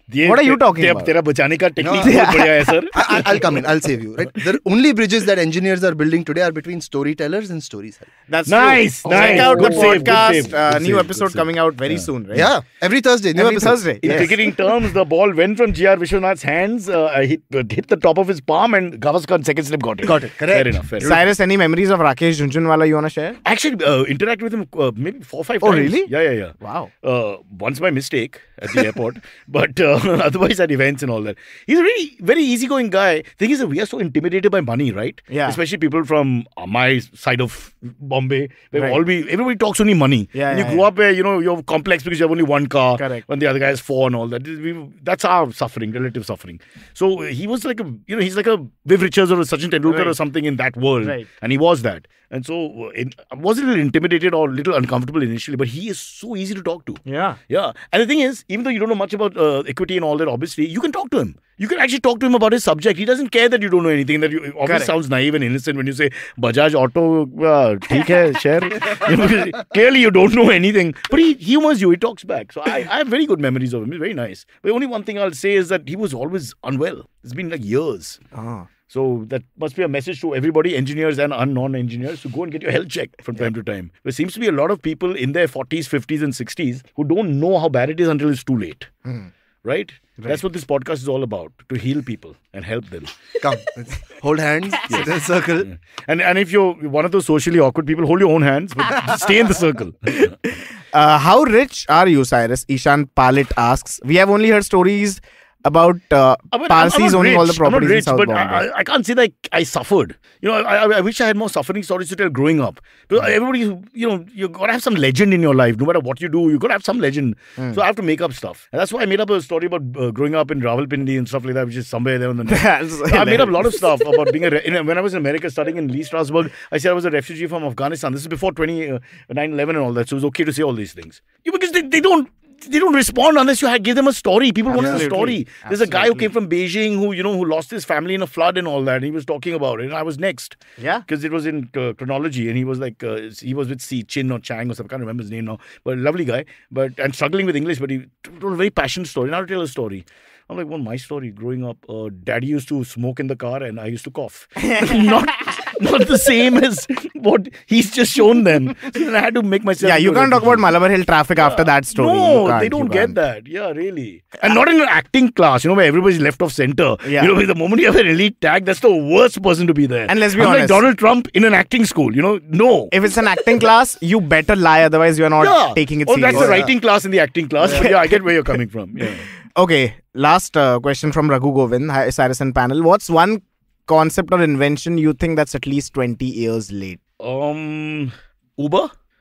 The, what are you talking about? Tera bachane ka technique bahut badhiya hai, sir. I, I'll come in. I'll save you. Right? The only bridges that engineers are building today are between storytellers and story sellers. That's nice. True. Nice. Check out good the save, podcast. Save, uh, new save, episode coming out very yeah. soon. Right? Yeah. Every Thursday. New every episode. Thursday. Yes. In cricketing terms, the ball went from G R Vishwanath's hands, uh, hit, uh, hit the top of his palm, and Gavaskar on second slip got it. Got it. Correct. Fair enough. Fair Cyrus, any memories of Rakesh Jhunjhunwala you want to share? Actually, uh, interact with him uh, maybe four or five times. Oh, really? Yeah, yeah, yeah. Wow. Uh, once by mistake at the airport, but. Uh, uh, otherwise at events and all that. He's a really very easygoing guy. The thing is that we are so intimidated by money, right? Yeah. Especially people from my side of Bombay. Right. All we, everybody talks only money. Yeah, and yeah, you grow yeah. up where, you know, you're complex because you have only one car. Correct. When the other guy has four and all that. We, that's our suffering, relative suffering. So he was like a, you know, he's like a Viv Richards or a Sachin Tendulkar right. or something in that world. Right. And he was that. And so it, I was a little intimidated or a little uncomfortable initially, but he is so easy to talk to. Yeah. Yeah. And the thing is, even though you don't know much about uh, equity and all that, obviously, you can talk to him. You can actually talk to him about his subject. He doesn't care that you don't know anything. That you obviously sounds naive and innocent when you say Bajaj Auto, uh, theek hai, share. You know, clearly, you don't know anything. But he humors you. He talks back. So I, I have very good memories of him. He's very nice. But only one thing I'll say is that he was always unwell. It's been like years. Ah. So that must be a message to everybody, engineers and non-engineers, to go and get your health checked from yeah. time to time. There seems to be a lot of people in their forties, fifties and sixties who don't know how bad it is until it's too late. Hmm. Right? Right? That's what this podcast is all about, to heal people and help them. Come, hold hands, sit in a circle. Yeah. And, and if you're one of those socially awkward people, hold your own hands, but stay in the circle. uh, how rich are you, Cyrus? Ishan Palit asks. We have only heard stories about uh, I mean, Parsis owning all the properties rich, in South Bombay. I, I can't say that I, I suffered. You know, I, I, I wish I had more suffering stories to tell growing up. Because mm. everybody, you know, you got to have some legend in your life. No matter what you do, you got to have some legend. Mm. So I have to make up stuff. And that's why I made up a story about uh, growing up in Rawalpindi and stuff like that, which is somewhere there on the net. I made up a lot of stuff about being a... Re in, when I was in America, studying in Lee Strasberg, I said I was a refugee from Afghanistan. This is before twenty nine eleven uh, and all that. So it was okay to say all these things. Yeah, because they, they don't... They don't respond unless you give them a story. People Absolutely. want a story. Absolutely. There's a guy who came from Beijing who, you know, who lost his family in a flood and all that. And he was talking about it. And I was next. Yeah. Because it was in uh, chronology. And he was like, uh, he was with C. Chin or Chang or something. I can't remember his name now. But a lovely guy. But, and struggling with English. But he told a very passionate story. Now to tell a story. I'm like, well, my story growing up, uh, daddy used to smoke in the car and I used to cough. Not... Not the same as what he's just shown them. So I had to make myself... Yeah, you can't talk about Malabar Hill traffic yeah. after that story. No, they don't get that. Yeah, really. And not in an acting class, you know, where everybody's left off center. Yeah. You know, the moment you have an elite tag, that's the worst person to be there. And let's be I'm honest. Like Donald Trump in an acting school, you know, no. If it's an acting class, you better lie, otherwise you're not yeah. taking it oh, seriously. Oh, that's the writing yeah. class and the acting class. Yeah. yeah, I get where you're coming from. Yeah. Okay, last uh, question from Raghu Govind, hi, Cyrus and panel. What's one concept or invention you think that's at least twenty years late? Um, Uber?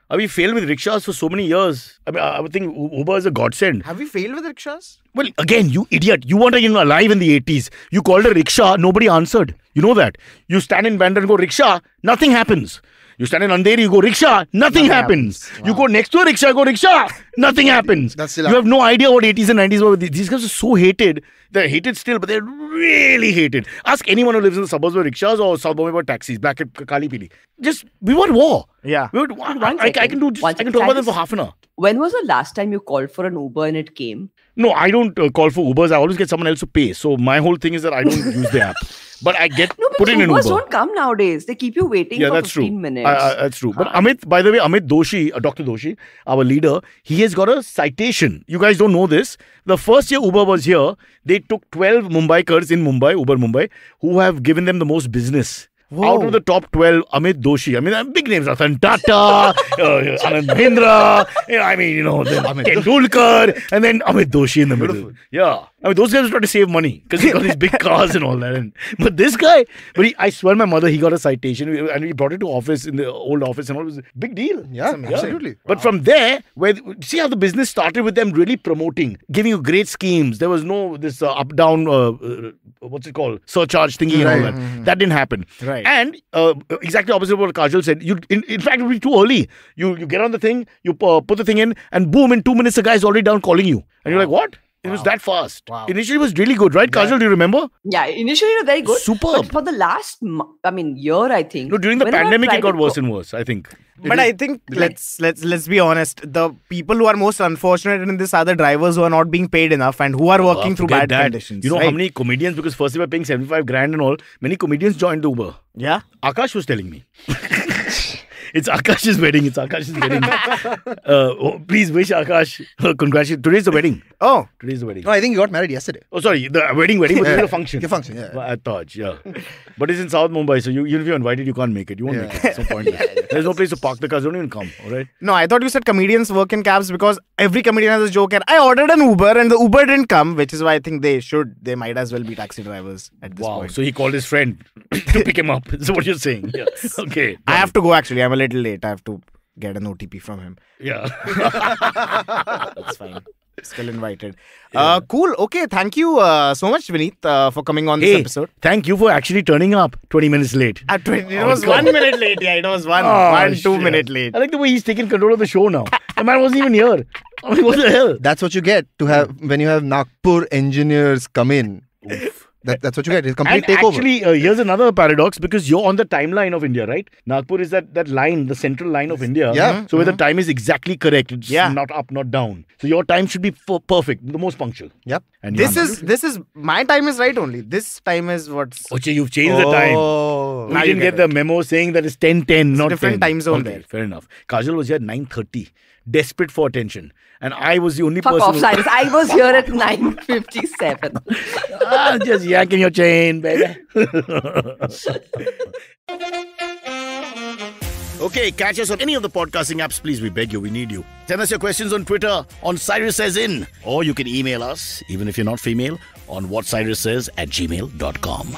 Have we failed with rickshaws for so many years? I mean, I would think Uber is a godsend. Have we failed with rickshaws? Well, again, you idiot. You weren't even alive in the eighties. You called a rickshaw, nobody answered. You know that. You stand in Bandra and go, rickshaw, nothing happens. You stand in Andheri, you go, rickshaw, nothing, nothing happens. happens. Wow. You go next to a rickshaw, go, rickshaw, nothing happens. That's still you have no idea what eighties and nineties were. These guys are so hated. They're hated still, but they're really hated. Ask anyone who lives in the suburbs about rickshaws or South Bombay about taxis, black at Kali Pili. Just, we want war. Yeah. We want, one I, I, I can do. Just, I can talk about them for half an hour. When was the last time you called for an Uber and it came? No, I don't uh, call for Ubers. I always get someone else to pay. So my whole thing is that I don't use the app. But I get no, but put in an Uber. Ubers don't come nowadays. They keep you waiting yeah, for that's fifteen true. minutes. I, I, that's true. Huh. But Amit, by the way, Amit Doshi, uh, Doctor Doshi, our leader, he has got a citation. You guys don't know this. The first year Uber was here, they took twelve Mumbaikars in Mumbai, Uber Mumbai, who have given them the most business. Whoa. Out of the top twelve, Amit Doshi. I mean, big names. Ratan Tata, uh, Anand Bindra, you know, I mean, you know, Tendulkar, and then Amit Doshi in the middle. Beautiful. Yeah. I mean, those guys try to save money because he got these big cars and all that. And, but this guy, but he, I swear my mother, he got a citation and he brought it to office, in the old office and all. It was a big deal. Yeah, yeah. absolutely. Wow. But from there, where see how the business started with them really promoting, giving you great schemes. There was no this uh, up-down, uh, uh, what's it called, surcharge thingy right. and all that. Mm-hmm. That didn't happen. Right. And uh, exactly opposite of what Kajol said. You, in, in fact, it would be too early. You you get on the thing, you uh, put the thing in, and boom! In two minutes, the guy's already down calling you, and wow. you're like, "What? It wow. was that fast." Wow. Initially, it was really good, right? Yeah. Kajol, do you remember? Yeah, initially it was very good. Superb. But for the last, I mean, year, I think. No, during the pandemic, it got worse and worse. I think. But I think let's let's let's be honest. The people who are most unfortunate in this are the drivers who are not being paid enough and who are working uh, through bad that. conditions. You know right? how many comedians? Because first they were paying seventy-five grand and all. Many comedians joined the Uber. Yeah, Akash was telling me. It's Akash's wedding. It's Akash's wedding. Uh, oh, please wish Akash. Uh, congratulations. Today's the wedding. Oh. Today's the wedding. No, I think you got married yesterday. Oh, sorry. The wedding, wedding, but yeah. It's a function. Your function, yeah. At Taj, yeah. But it's in South Mumbai, so you, even if you're invited, you can't make it. You won't yeah. make it. It's no point. Yeah. There's no place to park the cars. Don't even come, alright? No, I thought you said comedians work in cabs because every comedian has a joke and I ordered an Uber and the Uber didn't come, which is why I think they should. They might as well be taxi drivers at this wow. point. So he called his friend to pick him up. Is what you're saying? Yes. Okay. I have to go actually. I'm a little late. I have to get an O T P from him. Yeah. That's fine. Still invited. Yeah. Uh, cool. Okay. Thank you uh, so much, Vineet, uh, for coming on hey, this episode. Thank you for actually turning up twenty minutes late. At twenty, it oh, was God. one minute late. Yeah, it was one, oh, one two shit. minute late. I like the way he's taking control of the show now. The man wasn't even here. I mean, what the hell? That's what you get to have when you have Nagpur engineers come in. Oof. That, that's what you get. It's complete and takeover. Actually, uh, here's another paradox because you're on the timeline of India, right? Nagpur is that, that line, the central line of India. Yeah. Mm-hmm. So where mm-hmm. the time is exactly correct, it's yeah. not up, not down. So your time should be perfect, the most punctual. Yep. And this is this is my time is right only. This time is what's. Okay, you've changed oh, the time. I didn't get, get the memo saying that it's ten ten, not different ten. Time zone okay, there. Fair enough. Kajol was here at nine thirty, desperate for attention. And I was the only Fuck person. Off, Cyrus. I was here at nine fifty-seven. Ah, just yanking your chain, baby. Okay, catch us on any of the podcasting apps, please. We beg you, we need you. Send us your questions on Twitter on Cyrus Says In, or you can email us, even if you're not female, on what Cyrus Says at gmail dot com.